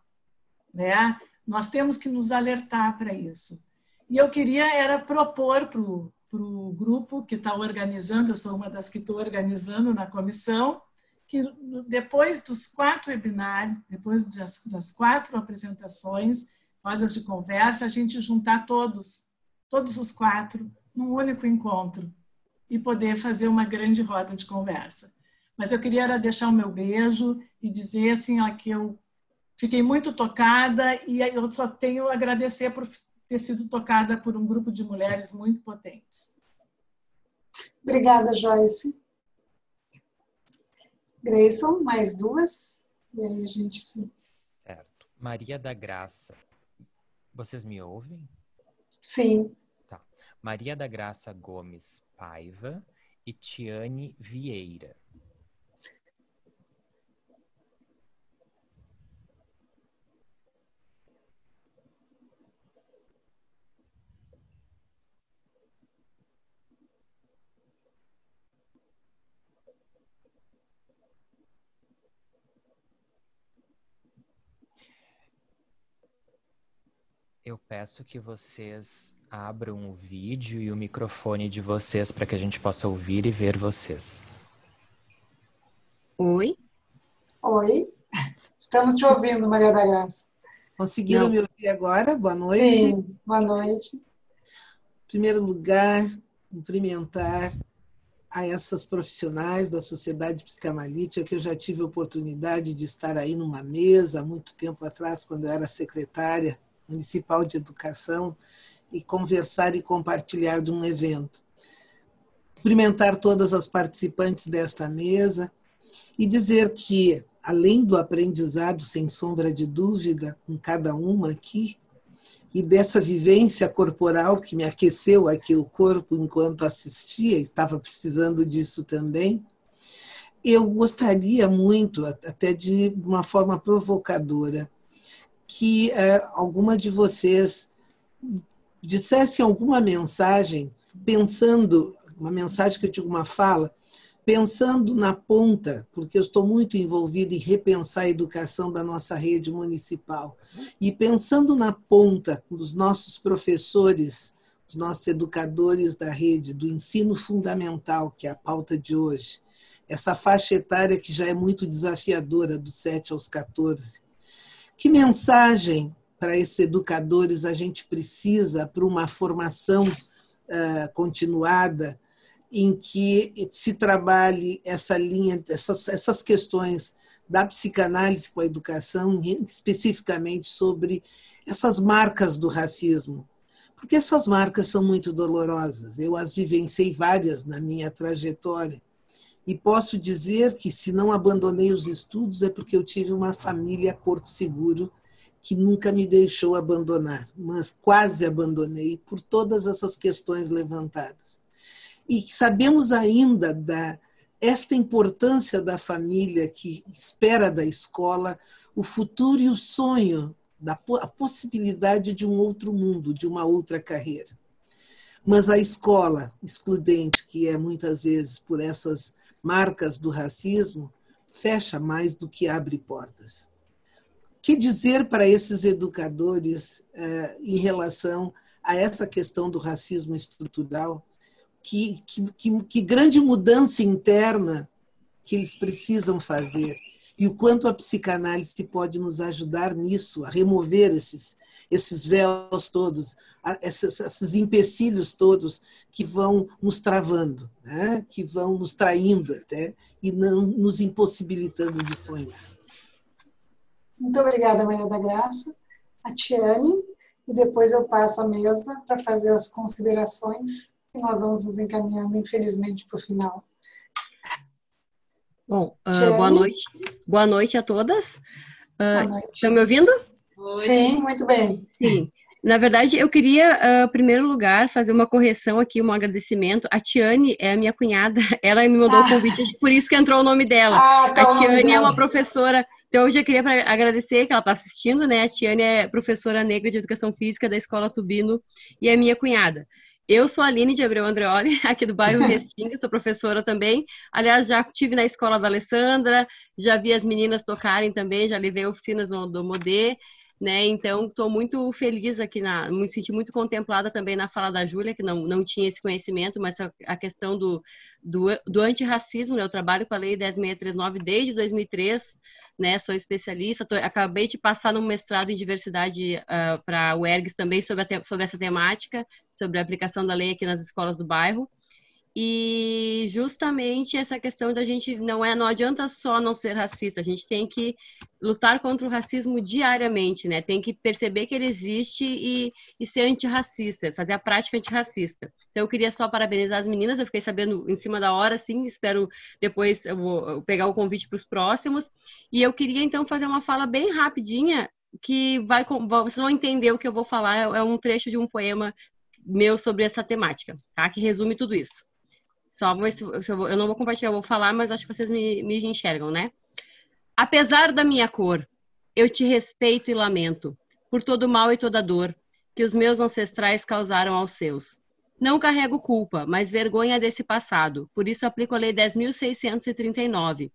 né? Nós temos que nos alertar para isso. E eu queria era propor para o pro grupo que está organizando, eu sou uma das que estou organizando na comissão, que depois dos quatro webinários, depois das, das quatro apresentações, rodas de conversa, a gente juntar todos, todos os quatro, num único encontro e poder fazer uma grande roda de conversa. Mas eu queria era deixar o meu beijo e dizer assim, ó, que eu fiquei muito tocada e eu só tenho a agradecer por ter sido tocada por um grupo de mulheres muito potentes. Obrigada, Joyce. Grayson, mais duas. E aí a gente se... Certo. Maria da Graça. Vocês me ouvem? Sim. Tá. Maria da Graça Gomes Paiva e Tiane Vieira. Eu peço que vocês abram o vídeo e o microfone de vocês para que a gente possa ouvir e ver vocês. Oi? Oi? Estamos te ouvindo, Maria da Graça. Conseguiram me ouvir agora? Boa noite. Sim, boa noite. Em primeiro lugar, cumprimentar a essas profissionais da Sociedade Psicanalítica, que eu já tive a oportunidade de estar aí numa mesa há muito tempo atrás, quando eu era secretária Municipal de Educação, e conversar e compartilhar de um evento. Cumprimentar todas as participantes desta mesa e dizer que, além do aprendizado, sem sombra de dúvida, com cada uma aqui, e dessa vivência corporal que me aqueceu aqui o corpo enquanto assistia, estava precisando disso também, eu gostaria muito, até de uma forma provocadora, que eh, alguma de vocês dissesse alguma mensagem, pensando, uma mensagem que eu digo, uma fala, pensando na ponta, porque eu estou muito envolvida em repensar a educação da nossa rede municipal, e pensando na ponta, os nossos professores, os nossos educadores da rede, do ensino fundamental, que é a pauta de hoje, essa faixa etária que já é muito desafiadora, dos sete aos quatorze, Que mensagem para esses educadores a gente precisa para uma formação uh, continuada em que se trabalhe essa linha, essas, essas questões da psicanálise com a educação, especificamente sobre essas marcas do racismo? Porque essas marcas são muito dolorosas, eu as vivenciei várias na minha trajetória. E posso dizer que, se não abandonei os estudos, é porque eu tive uma família Porto Seguro que nunca me deixou abandonar, mas quase abandonei por todas essas questões levantadas. E sabemos ainda da esta importância da família que espera da escola o futuro e o sonho, da, a possibilidade de um outro mundo, de uma outra carreira. Mas a escola excludente, que é muitas vezes por essas marcas do racismo, fecha mais do que abre portas. Que dizer para esses educadores eh, em relação a essa questão do racismo estrutural? Que, que, que, que grande mudança interna que eles precisam fazer e o quanto a psicanálise pode nos ajudar nisso, a remover esses, esses véus todos, a, esses, esses empecilhos todos que vão nos travando, né? Que vão nos traindo até e não, nos impossibilitando de sonhar. Muito obrigada, Maria da Graça. A Tiane, e depois eu passo a mesa para fazer as considerações e nós vamos nos encaminhando, infelizmente, para o final. Bom, uh, boa noite. Boa noite a todas. Uh, estão me ouvindo? Oi. Sim, muito bem. Sim. Na verdade, eu queria, em uh, primeiro lugar, fazer uma correção aqui, um agradecimento. A Tiane é a minha cunhada, ela me mandou ah. o convite, por isso que entrou o nome dela. Ah, tá, a Tiane é uma professora Então, hoje eu queria agradecer que ela está assistindo, né? A Tiane é professora negra de educação física da Escola Tubino e é minha cunhada. Eu sou a Aline de Abreu Andreoli, aqui do bairro Restinga, sou professora também. Aliás, já estive na escola da Alessandra, já vi as meninas tocarem também, já levei oficinas no Nodomodê, né? Então, estou muito feliz aqui, na, me senti muito contemplada também na fala da Júlia, que não, não tinha esse conhecimento, mas a, a questão do, do, do antirracismo, né? Eu trabalho com a Lei dez mil seiscentos e trinta e nove desde dois mil e três, né? Sou especialista, tô, acabei de passar no mestrado em diversidade uh, para a U F R G S também sobre, a, sobre essa temática, sobre a aplicação da lei aqui nas escolas do bairro. E justamente essa questão da gente não é, não adianta só não ser racista, a gente tem que lutar contra o racismo diariamente, né? Tem que perceber que ele existe e, e ser antirracista, fazer a prática antirracista. Então eu queria só parabenizar as meninas, eu fiquei sabendo em cima da hora, sim, espero depois eu vou pegar o convite para os próximos. E eu queria então fazer uma fala bem rapidinha, que vai, vocês vão entender o que eu vou falar, é um trecho de um poema meu sobre essa temática, tá? Que resume tudo isso. Só vou, eu não vou compartilhar, eu vou falar, mas acho que vocês me, me enxergam, né? Apesar da minha cor, eu te respeito e lamento por todo o mal e toda a dor que os meus ancestrais causaram aos seus. Não carrego culpa, mas vergonha desse passado. Por isso aplico a Lei dez mil seiscentos e trinta e nove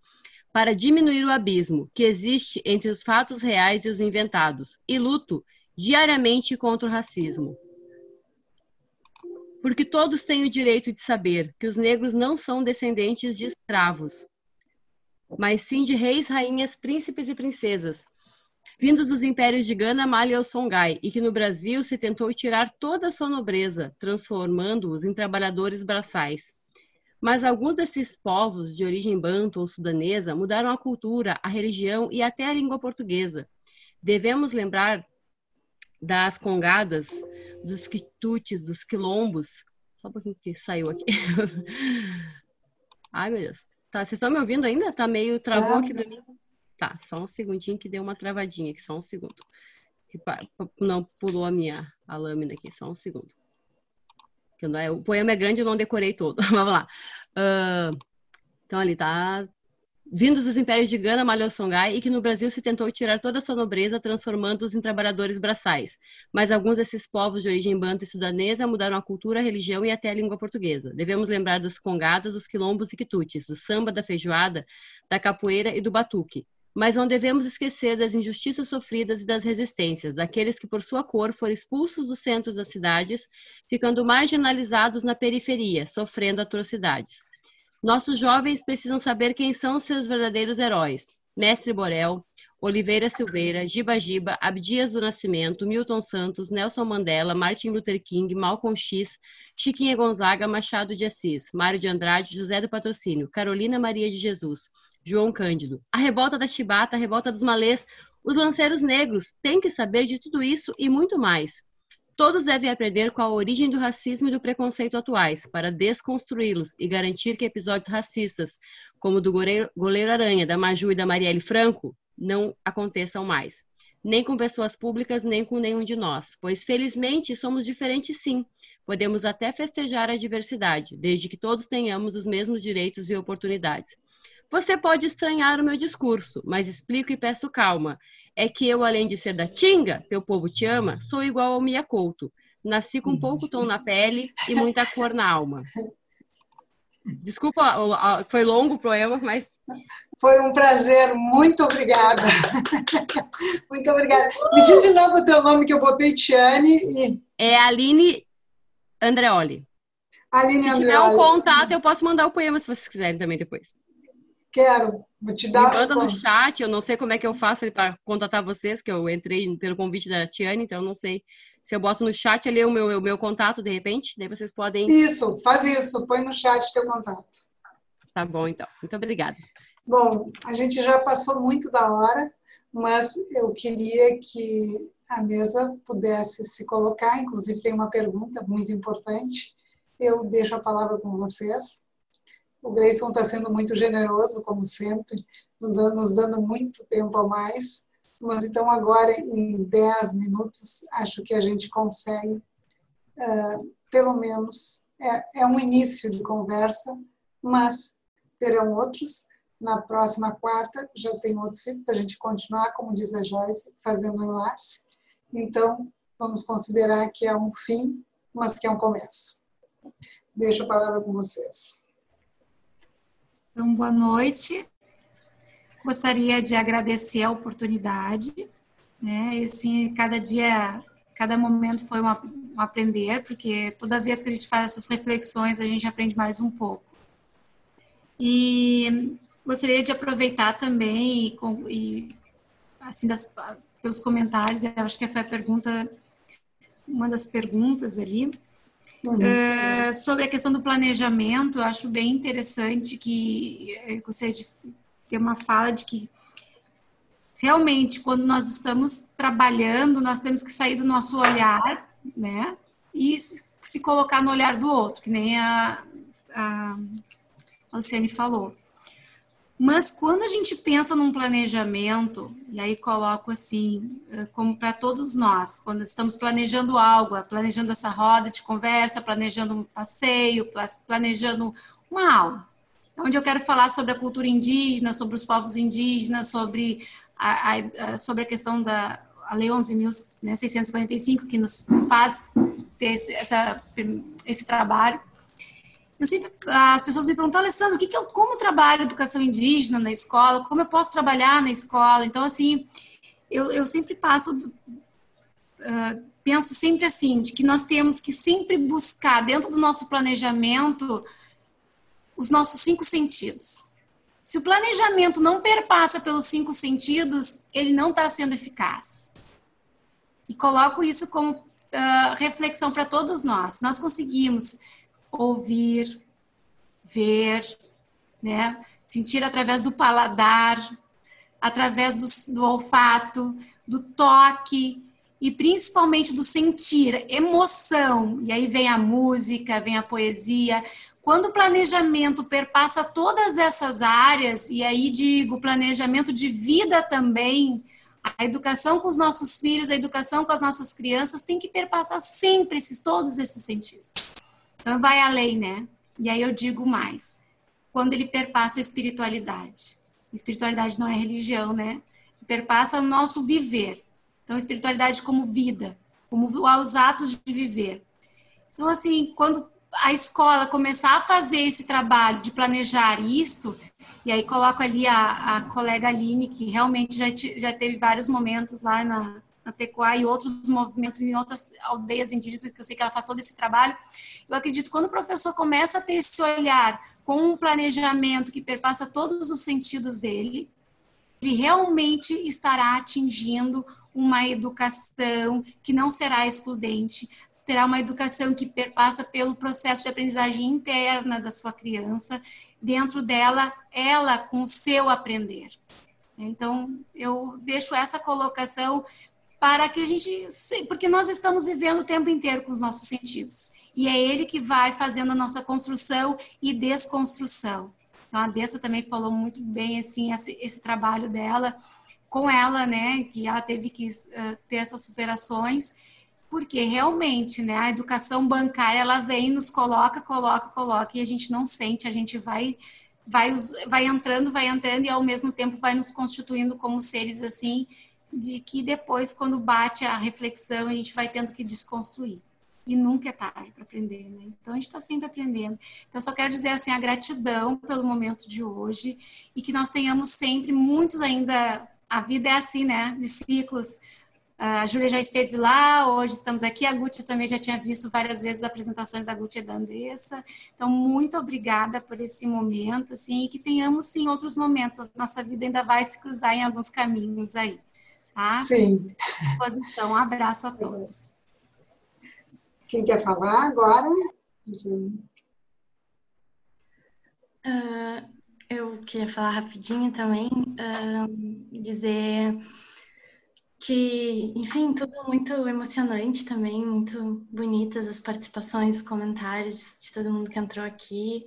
para diminuir o abismo que existe entre os fatos reais e os inventados. E luto diariamente contra o racismo. Porque todos têm o direito de saber que os negros não são descendentes de escravos, mas sim de reis, rainhas, príncipes e princesas, vindos dos impérios de Gana, Mali e Songhai, e que no Brasil se tentou tirar toda a sua nobreza, transformando-os em trabalhadores braçais. Mas alguns desses povos de origem banto ou sudanesa mudaram a cultura, a religião e até a língua portuguesa. Devemos lembrar das congadas, dos quitutes, dos quilombos. Só um pouquinho que saiu aqui. Ai, meu Deus. Tá, vocês estão me ouvindo ainda? Tá meio travou ah, aqui pra mim. Tá, só um segundinho que deu uma travadinha aqui, só um segundo. Que não pulou a minha a lâmina aqui, só um segundo. Que não é, o poema é grande, eu não decorei todo. Vamos lá. Uh, então ali tá. Vindos dos impérios de Gana, Mali e Songhai, e que no Brasil se tentou tirar toda a sua nobreza, transformando-os em trabalhadores braçais. Mas alguns desses povos de origem banto e sudanesa mudaram a cultura, a religião e até a língua portuguesa. Devemos lembrar das congadas, dos quilombos e quitutes, do samba, da feijoada, da capoeira e do batuque. Mas não devemos esquecer das injustiças sofridas e das resistências, daqueles que por sua cor foram expulsos dos centros das cidades, ficando marginalizados na periferia, sofrendo atrocidades. Nossos jovens precisam saber quem são seus verdadeiros heróis. Mestre Borel, Oliveira Silveira, Giba Giba, Abdias do Nascimento, Milton Santos, Nelson Mandela, Martin Luther King, Malcolm X, Chiquinha Gonzaga, Machado de Assis, Mário de Andrade, José do Patrocínio, Carolina Maria de Jesus, João Cândido. A revolta da Chibata, a revolta dos malês, os lanceiros negros têm que saber de tudo isso e muito mais. Todos devem aprender qual a origem do racismo e do preconceito atuais, para desconstruí-los e garantir que episódios racistas, como o do goleiro, goleiro Aranha, da Maju e da Marielle Franco, não aconteçam mais. Nem com pessoas públicas, nem com nenhum de nós, pois felizmente somos diferentes sim. Podemos até festejar a diversidade, desde que todos tenhamos os mesmos direitos e oportunidades. Você pode estranhar o meu discurso, mas explico e peço calma. É que eu, além de ser da Tinga, teu povo te ama, sou igual ao Mia Couto. Nasci com pouco tom na pele e muita cor na alma. Desculpa, foi longo o poema, mas... Foi um prazer, muito obrigada. Muito obrigada. Me diz de novo o teu nome que eu botei, Tiane. E... É Aline Andreoli. Aline Andreoli. Se tiver um contato, eu posso mandar o poema, se vocês quiserem também depois. Quero, vou te dar... Me manda no chat, eu não sei como é que eu faço para contatar vocês, que eu entrei pelo convite da Tiane, então não sei se eu boto no chat ali o meu, o meu contato, de repente, daí vocês podem... Isso, faz isso, põe no chat teu contato. Tá bom, então. Muito obrigada. Bom, a gente já passou muito da hora, mas eu queria que a mesa pudesse se colocar, inclusive tem uma pergunta muito importante, eu deixo a palavra com vocês. O Grayson está sendo muito generoso, como sempre, nos dando muito tempo a mais. Mas então agora, em dez minutos, acho que a gente consegue, uh, pelo menos, é, é um início de conversa, mas terão outros. Na próxima quarta já tem outro ciclo para a gente continuar, como diz a Joyce, fazendo enlace. Então, vamos considerar que é um fim, mas que é um começo. Deixo a palavra com vocês. Então, boa noite. Gostaria de agradecer a oportunidade, né? E, assim, cada dia, cada momento foi uma, um aprender, porque toda vez que a gente faz essas reflexões, a gente aprende mais um pouco. E gostaria de aproveitar também, e, e assim, das, pelos comentários, eu acho que foi a pergunta, uma das perguntas ali, uhum. uh, sobre a questão do planejamento. Eu acho bem interessante que, eu gostaria de ter uma fala de que, realmente, quando nós estamos trabalhando, nós temos que sair do nosso olhar, né, e se colocar no olhar do outro, que nem a... a A Luciane falou. Mas quando a gente pensa num planejamento, e aí coloco assim, como para todos nós, quando estamos planejando algo, planejando essa roda de conversa, planejando um passeio, planejando uma aula, onde eu quero falar sobre a cultura indígena, sobre os povos indígenas, sobre a, a, sobre a questão da a Lei onze mil seiscentos e quarenta e cinco, que nos faz ter esse, essa, esse trabalho. Eu sempre, as pessoas me perguntam, Alessandra, o que que eu, como eu trabalho educação indígena na escola? Como eu posso trabalhar na escola? Então, assim, eu, eu sempre passo, uh, penso sempre assim, de que nós temos que sempre buscar, dentro do nosso planejamento, os nossos cinco sentidos. Se o planejamento não perpassa pelos cinco sentidos, ele não está sendo eficaz. E coloco isso como uh, reflexão para todos nós. Se nós conseguimos ouvir, ver, né? Sentir através do paladar, através do, do olfato, do toque e principalmente do sentir, emoção. E aí vem a música, vem a poesia. Quando o planejamento perpassa todas essas áreas, e aí digo planejamento de vida também, a educação com os nossos filhos, a educação com as nossas crianças tem que perpassar sempre esses, todos esses sentidos. Então vai além, né? E aí eu digo mais, quando ele perpassa a espiritualidade. Espiritualidade não é religião, né? Perpassa o nosso viver. Então espiritualidade como vida, como os atos de viver. Então assim, quando a escola começar a fazer esse trabalho de planejar isto, e aí coloco ali a, a colega Aline, que realmente já, te, já teve vários momentos lá na... na Tekoá e outros movimentos em outras aldeias indígenas, que eu sei que ela faz todo esse trabalho. Eu acredito que quando o professor começa a ter esse olhar com um planejamento que perpassa todos os sentidos dele, ele realmente estará atingindo uma educação que não será excludente, terá uma educação que perpassa pelo processo de aprendizagem interna da sua criança, dentro dela, ela com o seu aprender. Então, eu deixo essa colocação para que a gente, porque nós estamos vivendo o tempo inteiro com os nossos sentidos. E é ele que vai fazendo a nossa construção e desconstrução. Então a Dessa também falou muito bem assim esse, esse trabalho dela com ela, né, que ela teve que uh, ter essas superações, porque realmente, né, a educação bancária ela vem, nos coloca, coloca, coloca e a gente não sente, a gente vai vai vai entrando, vai entrando e ao mesmo tempo vai nos constituindo como seres assim de que depois, quando bate a reflexão, a gente vai tendo que desconstruir. E nunca é tarde para aprender, né? Então, a gente está sempre aprendendo. Então, só quero dizer, assim, a gratidão pelo momento de hoje e que nós tenhamos sempre muitos ainda... A vida é assim, né? De ciclos. A Júlia já esteve lá, hoje estamos aqui. A Gutcha também já tinha visto várias vezes as apresentações da Gutcha e da Dessa. Então, muito obrigada por esse momento, assim, e que tenhamos, sim, outros momentos. A nossa vida ainda vai se cruzar em alguns caminhos aí. Ah, sim. Um abraço a todos. Quem quer falar agora? Uh, eu queria falar rapidinho também, uh, dizer que, enfim, tudo muito emocionante também, muito bonitas as participações, os comentários de todo mundo que entrou aqui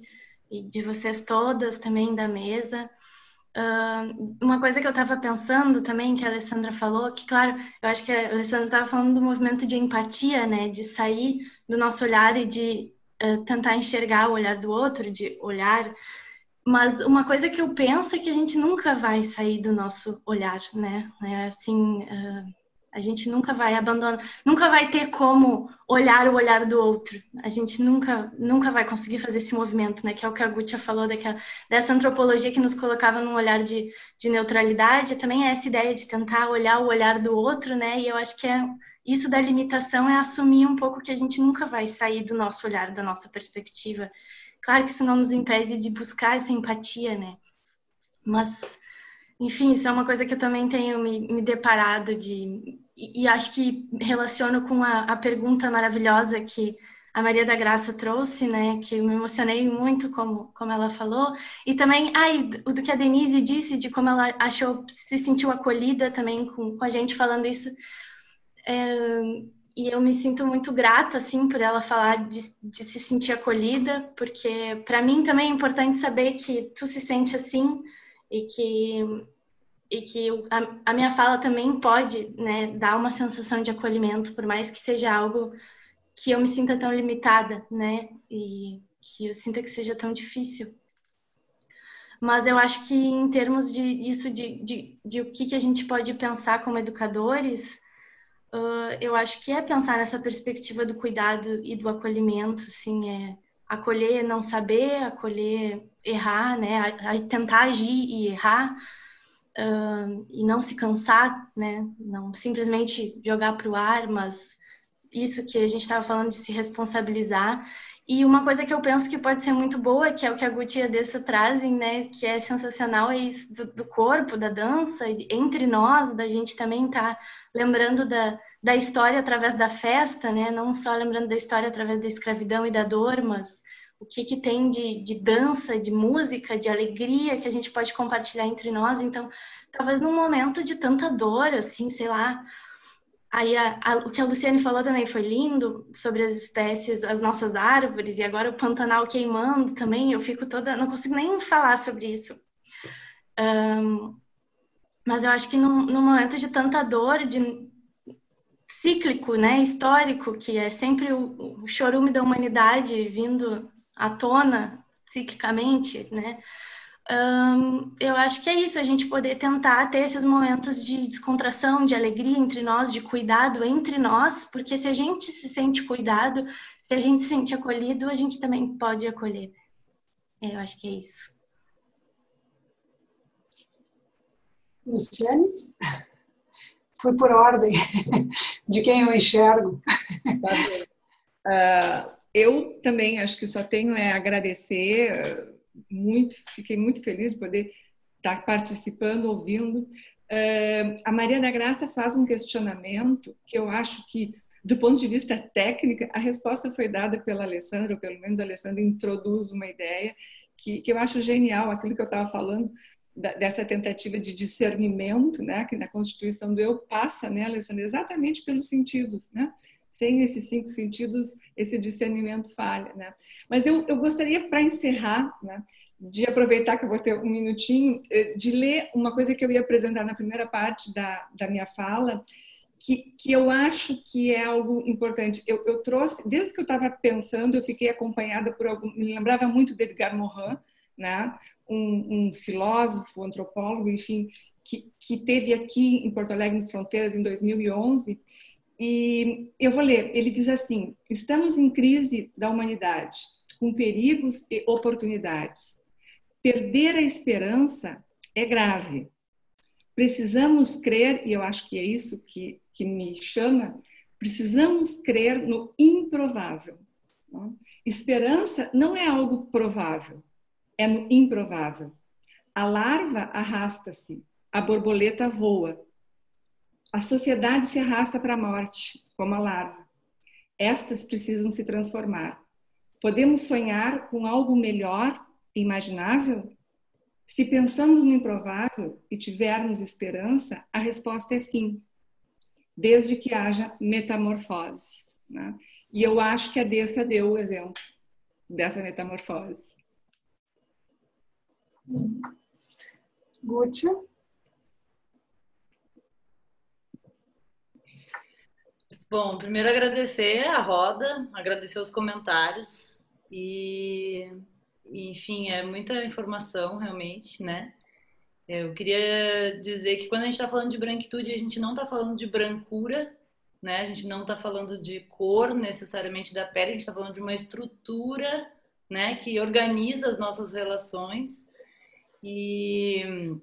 e de vocês todas também da mesa. Uh, uma coisa que eu estava pensando também, que a Alessandra falou, que claro, eu acho que a Alessandra estava falando do movimento de empatia, né, de sair do nosso olhar e de uh, tentar enxergar o olhar do outro, de olhar, Mas uma coisa que eu penso é que a gente nunca vai sair do nosso olhar, né? É assim, a gente nunca vai abandonar, nunca vai ter como olhar o olhar do outro. A gente nunca, nunca vai conseguir fazer esse movimento, né? Que é o que a Gutcha falou daquela, dessa antropologia que nos colocava num olhar de, de neutralidade. Também é essa ideia de tentar olhar o olhar do outro, né? E eu acho que é... isso da limitação é assumir um pouco que a gente nunca vai sair do nosso olhar, da nossa perspectiva. Claro que isso não nos impede de buscar essa empatia, né? Mas, enfim, isso é uma coisa que eu também tenho me, me deparado de... E, e acho que relaciono com a, a pergunta maravilhosa que a Maria da Graça trouxe, né? Que eu me emocionei muito como, como ela falou. E também, ai, do, do que a Denise disse, de como ela achou, se sentiu acolhida também com, com a gente falando isso... É, e eu me sinto muito grata, assim, por ela falar de, de se sentir acolhida, porque para mim também é importante saber que tu se sente assim e que, e que a, a minha fala também pode, né, dar uma sensação de acolhimento, por mais que seja algo que eu me sinta tão limitada, né, e que eu sinta que seja tão difícil. Mas eu acho que em termos de isso, de, de, de o que, que a gente pode pensar como educadores... Uh, eu acho que é pensar nessa perspectiva do cuidado e do acolhimento, assim, é acolher não saber, acolher errar, né, a, a tentar agir e errar, uh, e não se cansar, né, não simplesmente jogar para o ar, mas isso que a gente estava falando de se responsabilizar. E uma coisa que eu penso que pode ser muito boa, que é o que a Guti e a Dessa trazem, né, que é sensacional, é isso do, do corpo, da dança, entre nós, da gente também tá lembrando da, da história através da festa, né, não só lembrando da história através da escravidão e da dor, mas o que que tem de, de dança, de música, de alegria que a gente pode compartilhar entre nós. Então, talvez num momento de tanta dor, assim, sei lá, aí a, a, o que a Luciane falou também foi lindo, sobre as espécies, as nossas árvores, e agora o Pantanal queimando também, eu fico toda... não consigo nem falar sobre isso. Um, mas eu acho que num, num momento de tanta dor, de cíclico, né, histórico, que é sempre o, o chorume da humanidade vindo à tona, ciclicamente, né, Hum, eu acho que é isso, a gente poder tentar ter esses momentos de descontração, de alegria entre nós, de cuidado entre nós, porque se a gente se sente cuidado, se a gente se sente acolhido, a gente também pode acolher. Eu acho que é isso. Luciane? Foi por ordem de quem eu enxergo. Uh, eu também acho que só tenho é agradecer... Muito, fiquei muito feliz de poder estar participando, ouvindo. Uh, a Maria da Graça faz um questionamento que eu acho que, do ponto de vista técnico, a resposta foi dada pela Alessandra, ou pelo menos a Alessandra introduz uma ideia que, que eu acho genial, aquilo que eu estava falando, da, dessa tentativa de discernimento, né, que na constituição do eu passa, né, Alessandra, exatamente pelos sentidos, né? Sem esses cinco sentidos, esse discernimento falha, né? Mas eu, eu gostaria, para encerrar, né, de aproveitar que eu vou ter um minutinho, de ler uma coisa que eu ia apresentar na primeira parte da, da minha fala, que, que eu acho que é algo importante. Eu, eu trouxe, desde que eu estava pensando, eu fiquei acompanhada por algum... Me lembrava muito de Edgar Morin, né? Um, um filósofo, antropólogo, enfim, que, que teve aqui em Porto Alegre, nas Fronteiras, em dois mil e onze... E eu vou ler, ele diz assim: estamos em crise da humanidade, com perigos e oportunidades. Perder a esperança é grave. Precisamos crer, e eu acho que é isso que, que me chama, precisamos crer no improvável. Não? Esperança não é algo provável, é no improvável. A larva arrasta-se, a borboleta voa. A sociedade se arrasta para a morte, como a larva. Estas precisam se transformar. Podemos sonhar com algo melhor, imaginável? Se pensamos no improvável e tivermos esperança, a resposta é sim, desde que haja metamorfose, né? E eu acho que a Dessa deu o exemplo dessa metamorfose. Gutcha? Bom, primeiro agradecer a roda, agradecer os comentários e, enfim, é muita informação realmente, né? Eu queria dizer que quando a gente está falando de branquitude, a gente não está falando de brancura, né? A gente não está falando de cor necessariamente da pele, a gente está falando de uma estrutura, né, que organiza as nossas relações e,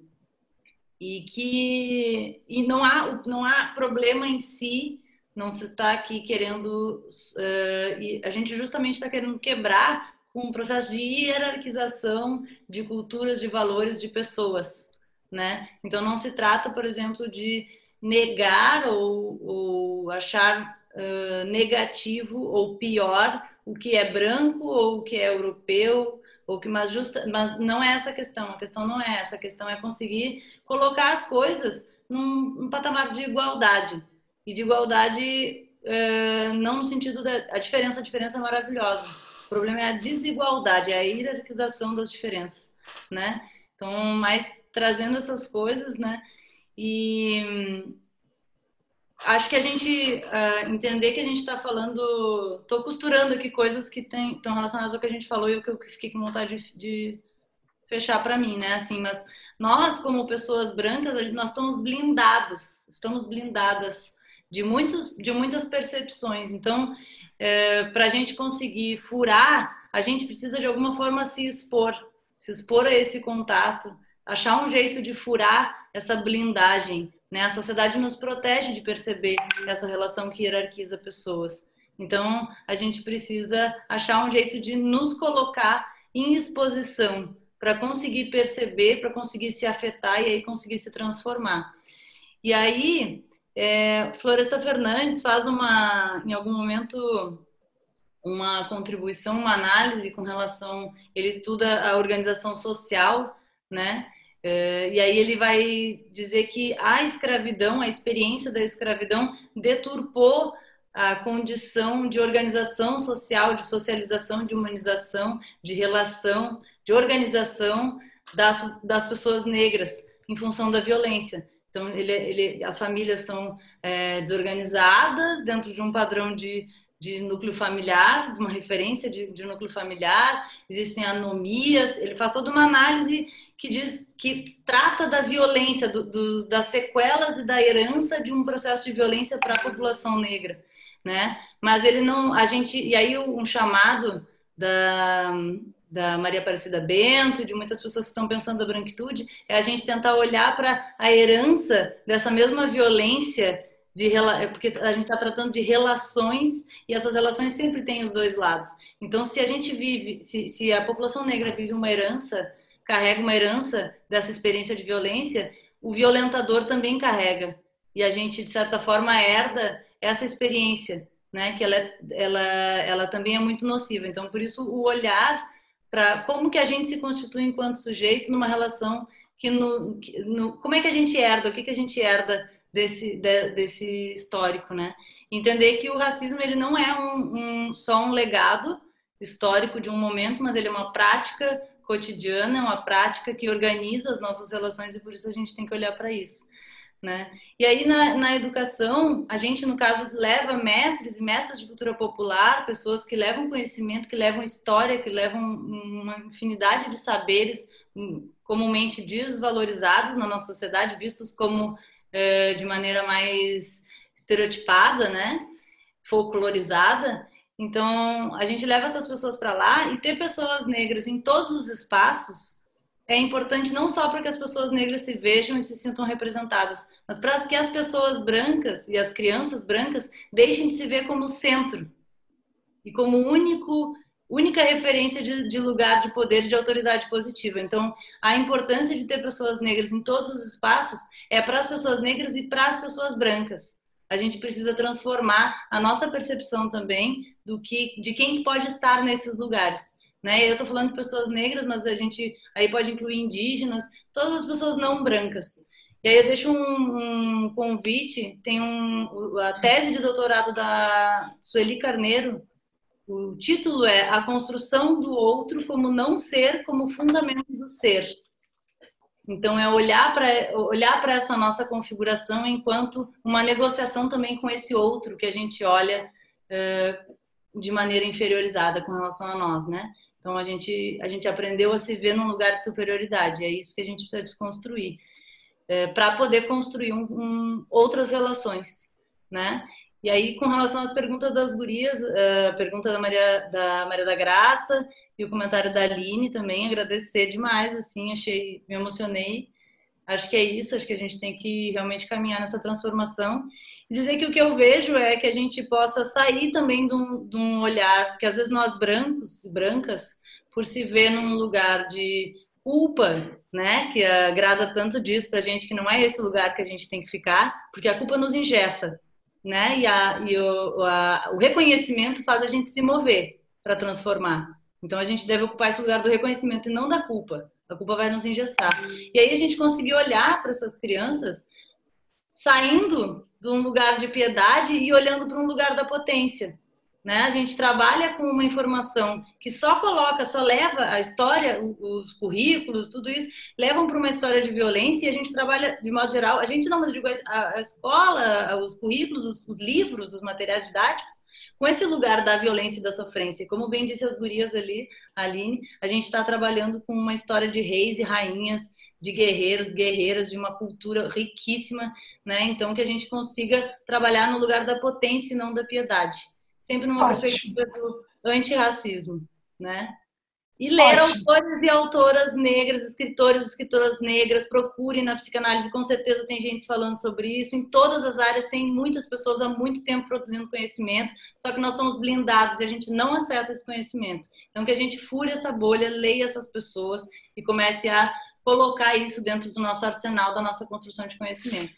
e que e não, há, não há problema em si, não se está aqui querendo... Uh, e a gente justamente está querendo quebrar um processo de hierarquização de culturas, de valores, de pessoas, né? Então não se trata, por exemplo, de negar ou, ou achar uh, negativo ou pior o que é branco ou o que é europeu, ou que, mas, justa, mas não é essa a questão, a questão não é essa, a questão é conseguir colocar as coisas num, num patamar de igualdade, e de igualdade uh, não no sentido da a diferença, a diferença é maravilhosa, o problema é a desigualdade, é a hierarquização das diferenças, né? Então, mais trazendo essas coisas, né? E acho que a gente uh, entender que a gente está falando, estou costurando aqui coisas que estão relacionadas ao que a gente falou e o que eu fiquei com vontade de, de fechar para mim, né? Assim, mas nós, como pessoas brancas, nós estamos blindados, estamos blindadas de muitos, de muitas percepções. Então, é, para a gente conseguir furar, a gente precisa de alguma forma se expor, se expor a esse contato, achar um jeito de furar essa blindagem, né? A sociedade nos protege de perceber essa relação que hierarquiza pessoas. Então, a gente precisa achar um jeito de nos colocar em exposição para conseguir perceber, para conseguir se afetar e aí conseguir se transformar. E aí, é, Floresta Fernandes faz uma, em algum momento, uma contribuição, uma análise com relação, ele estuda a organização social, né? E aí ele vai dizer que a escravidão, a experiência da escravidão deturpou a condição de organização social, de socialização, de humanização, de relação, de organização das, das pessoas negras em função da violência. Então, ele, ele, as famílias são é, desorganizadas dentro de um padrão de, de núcleo familiar, de uma referência de, de núcleo familiar, existem anomias, ele faz toda uma análise que diz que trata da violência, do, do, das sequelas e da herança de um processo de violência para a população negra, né? Mas ele não, a gente, e aí um chamado da, da Maria Aparecida Bento, de muitas pessoas que estão pensando a branquitude, é a gente tentar olhar para a herança dessa mesma violência, de, porque a gente está tratando de relações e essas relações sempre têm os dois lados. Então, se a gente vive, se, se a população negra vive uma herança, carrega uma herança dessa experiência de violência, o violentador também carrega. E a gente, de certa forma, herda essa experiência, né? Que ela, ela, ela também é muito nociva. Então, por isso, o olhar para como que a gente se constitui enquanto sujeito numa relação que... No, que no, como é que a gente herda? O que, que a gente herda desse, de, desse histórico, né? Entender que o racismo ele não é um, um, só um legado histórico de um momento, mas ele é uma prática cotidiana, é uma prática que organiza as nossas relações e por isso a gente tem que olhar para isso, né? E aí na, na educação, a gente no caso leva mestres e mestras de cultura popular, pessoas que levam conhecimento, que levam história, que levam uma infinidade de saberes comumente desvalorizados na nossa sociedade, vistos como eh, de maneira mais estereotipada, né? Folclorizada. Então, a gente leva essas pessoas para lá e ter pessoas negras em todos os espaços é importante não só para que as pessoas negras se vejam e se sintam representadas, mas para que as pessoas brancas e as crianças brancas deixem de se ver como centro e como único, única referência de, de lugar de poder e de autoridade positiva. Então, a importância de ter pessoas negras em todos os espaços é para as pessoas negras e para as pessoas brancas. A gente precisa transformar a nossa percepção também do que, de quem pode estar nesses lugares, né? Eu estou falando de pessoas negras, mas a gente aí pode incluir indígenas, todas as pessoas não brancas. E aí eu deixo um, um convite, tem um, a tese de doutorado da Sueli Carneiro, o título é A Construção do Outro como Não Ser, como Fundamento do Ser. Então, é olhar para olhar para essa nossa configuração enquanto uma negociação também com esse outro que a gente olha uh, de maneira inferiorizada com relação a nós, né? Então, a gente, a gente aprendeu a se ver num lugar de superioridade. É isso que a gente precisa desconstruir, é, para poder construir um, um, outras relações, né? E aí, com relação às perguntas das gurias, a pergunta da Maria, da Maria da Graça e o comentário da Aline também, agradecer demais, assim, achei, me emocionei. Acho que é isso, acho que a gente tem que realmente caminhar nessa transformação. E dizer que o que eu vejo é que a gente possa sair também de um, de um olhar, porque às vezes nós brancos, brancas, por se ver num lugar de culpa, né, que a Grada tanto diz pra gente que não é esse lugar que a gente tem que ficar, porque a culpa nos engessa, né, e, a, e o, a, o reconhecimento faz a gente se mover para transformar. Então a gente deve ocupar esse lugar do reconhecimento e não da culpa. A culpa vai nos engessar. E aí a gente conseguiu olhar para essas crianças saindo de um lugar de piedade e olhando para um lugar da potência, né? A gente trabalha com uma informação que só coloca, só leva a história, os currículos, tudo isso, levam para uma história de violência e a gente trabalha, de modo geral, a gente não, mas digo, a escola, os currículos, os, os livros, os materiais didáticos, com esse lugar da violência e da sofrência. Como bem disse as gurias ali, a Aline, a gente está trabalhando com uma história de reis e rainhas, de guerreiros, guerreiras, de uma cultura riquíssima, né? Então, que a gente consiga trabalhar no lugar da potência e não da piedade. Sempre numa Ótimo. Perspectiva do antirracismo, né? E ler Ótimo. Autores e autoras negras, escritores e escritoras negras, procurem na psicanálise, com certeza tem gente falando sobre isso, em todas as áreas tem muitas pessoas há muito tempo produzindo conhecimento, só que nós somos blindados e a gente não acessa esse conhecimento. Então que a gente fure essa bolha, leia essas pessoas e comece a colocar isso dentro do nosso arsenal, da nossa construção de conhecimento.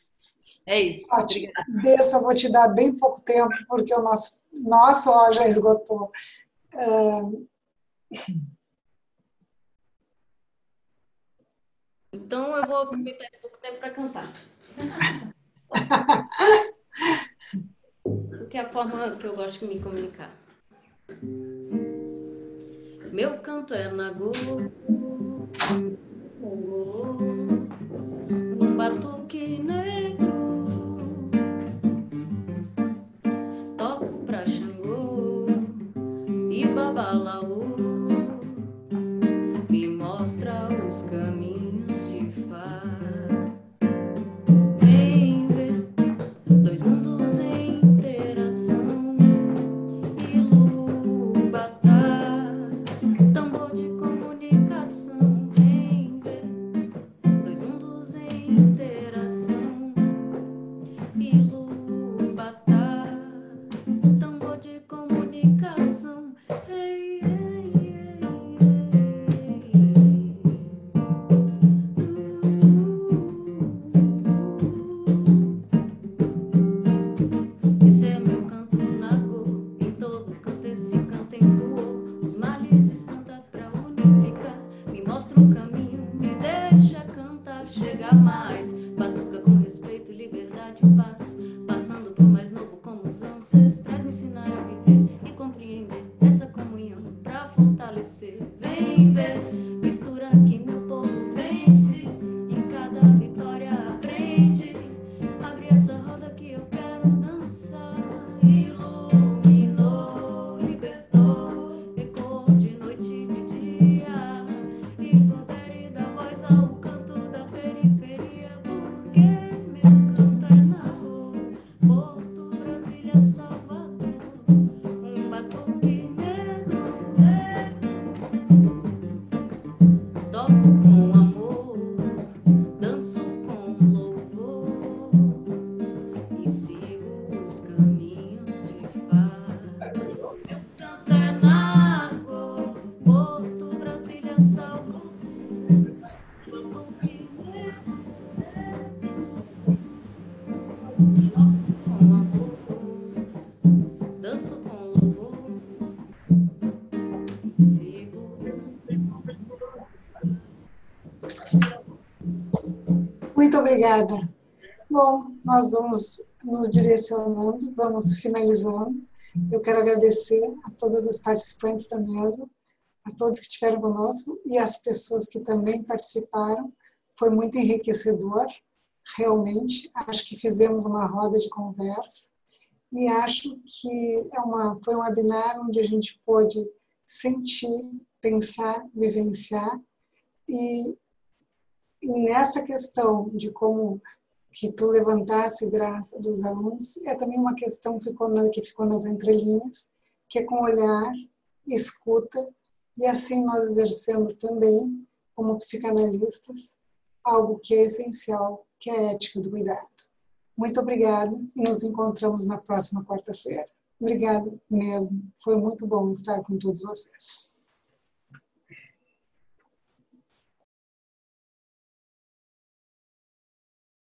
É isso. Ótimo. Obrigada. Dessa, vou te dar bem pouco tempo, porque o nosso, nosso ó, já esgotou. Uh... Então, eu vou aproveitar esse pouco tempo para cantar. Porque é a forma que eu gosto de me comunicar. Meu canto é nagô, um batuque negro. Toco pra Xangô e babalaô. Me mostra os caminhos. Obrigada. Bom, nós vamos nos direcionando, vamos finalizando. Eu quero agradecer a todos os participantes da mesa, a todos que estiveram conosco e as pessoas que também participaram. Foi muito enriquecedor, realmente. Acho que fizemos uma roda de conversa e acho que é uma, foi um webinar onde a gente pôde sentir pensar, vivenciar. E, e nessa questão de como que tu levantasse, Graça, dos alunos, é também uma questão que ficou, na, que ficou nas entrelinhas, que é com olhar, escuta, e assim nós exercemos também, como psicanalistas, algo que é essencial, que é a ética do cuidado. Muito obrigada e nos encontramos na próxima quarta-feira. Obrigada mesmo, foi muito bom estar com todos vocês.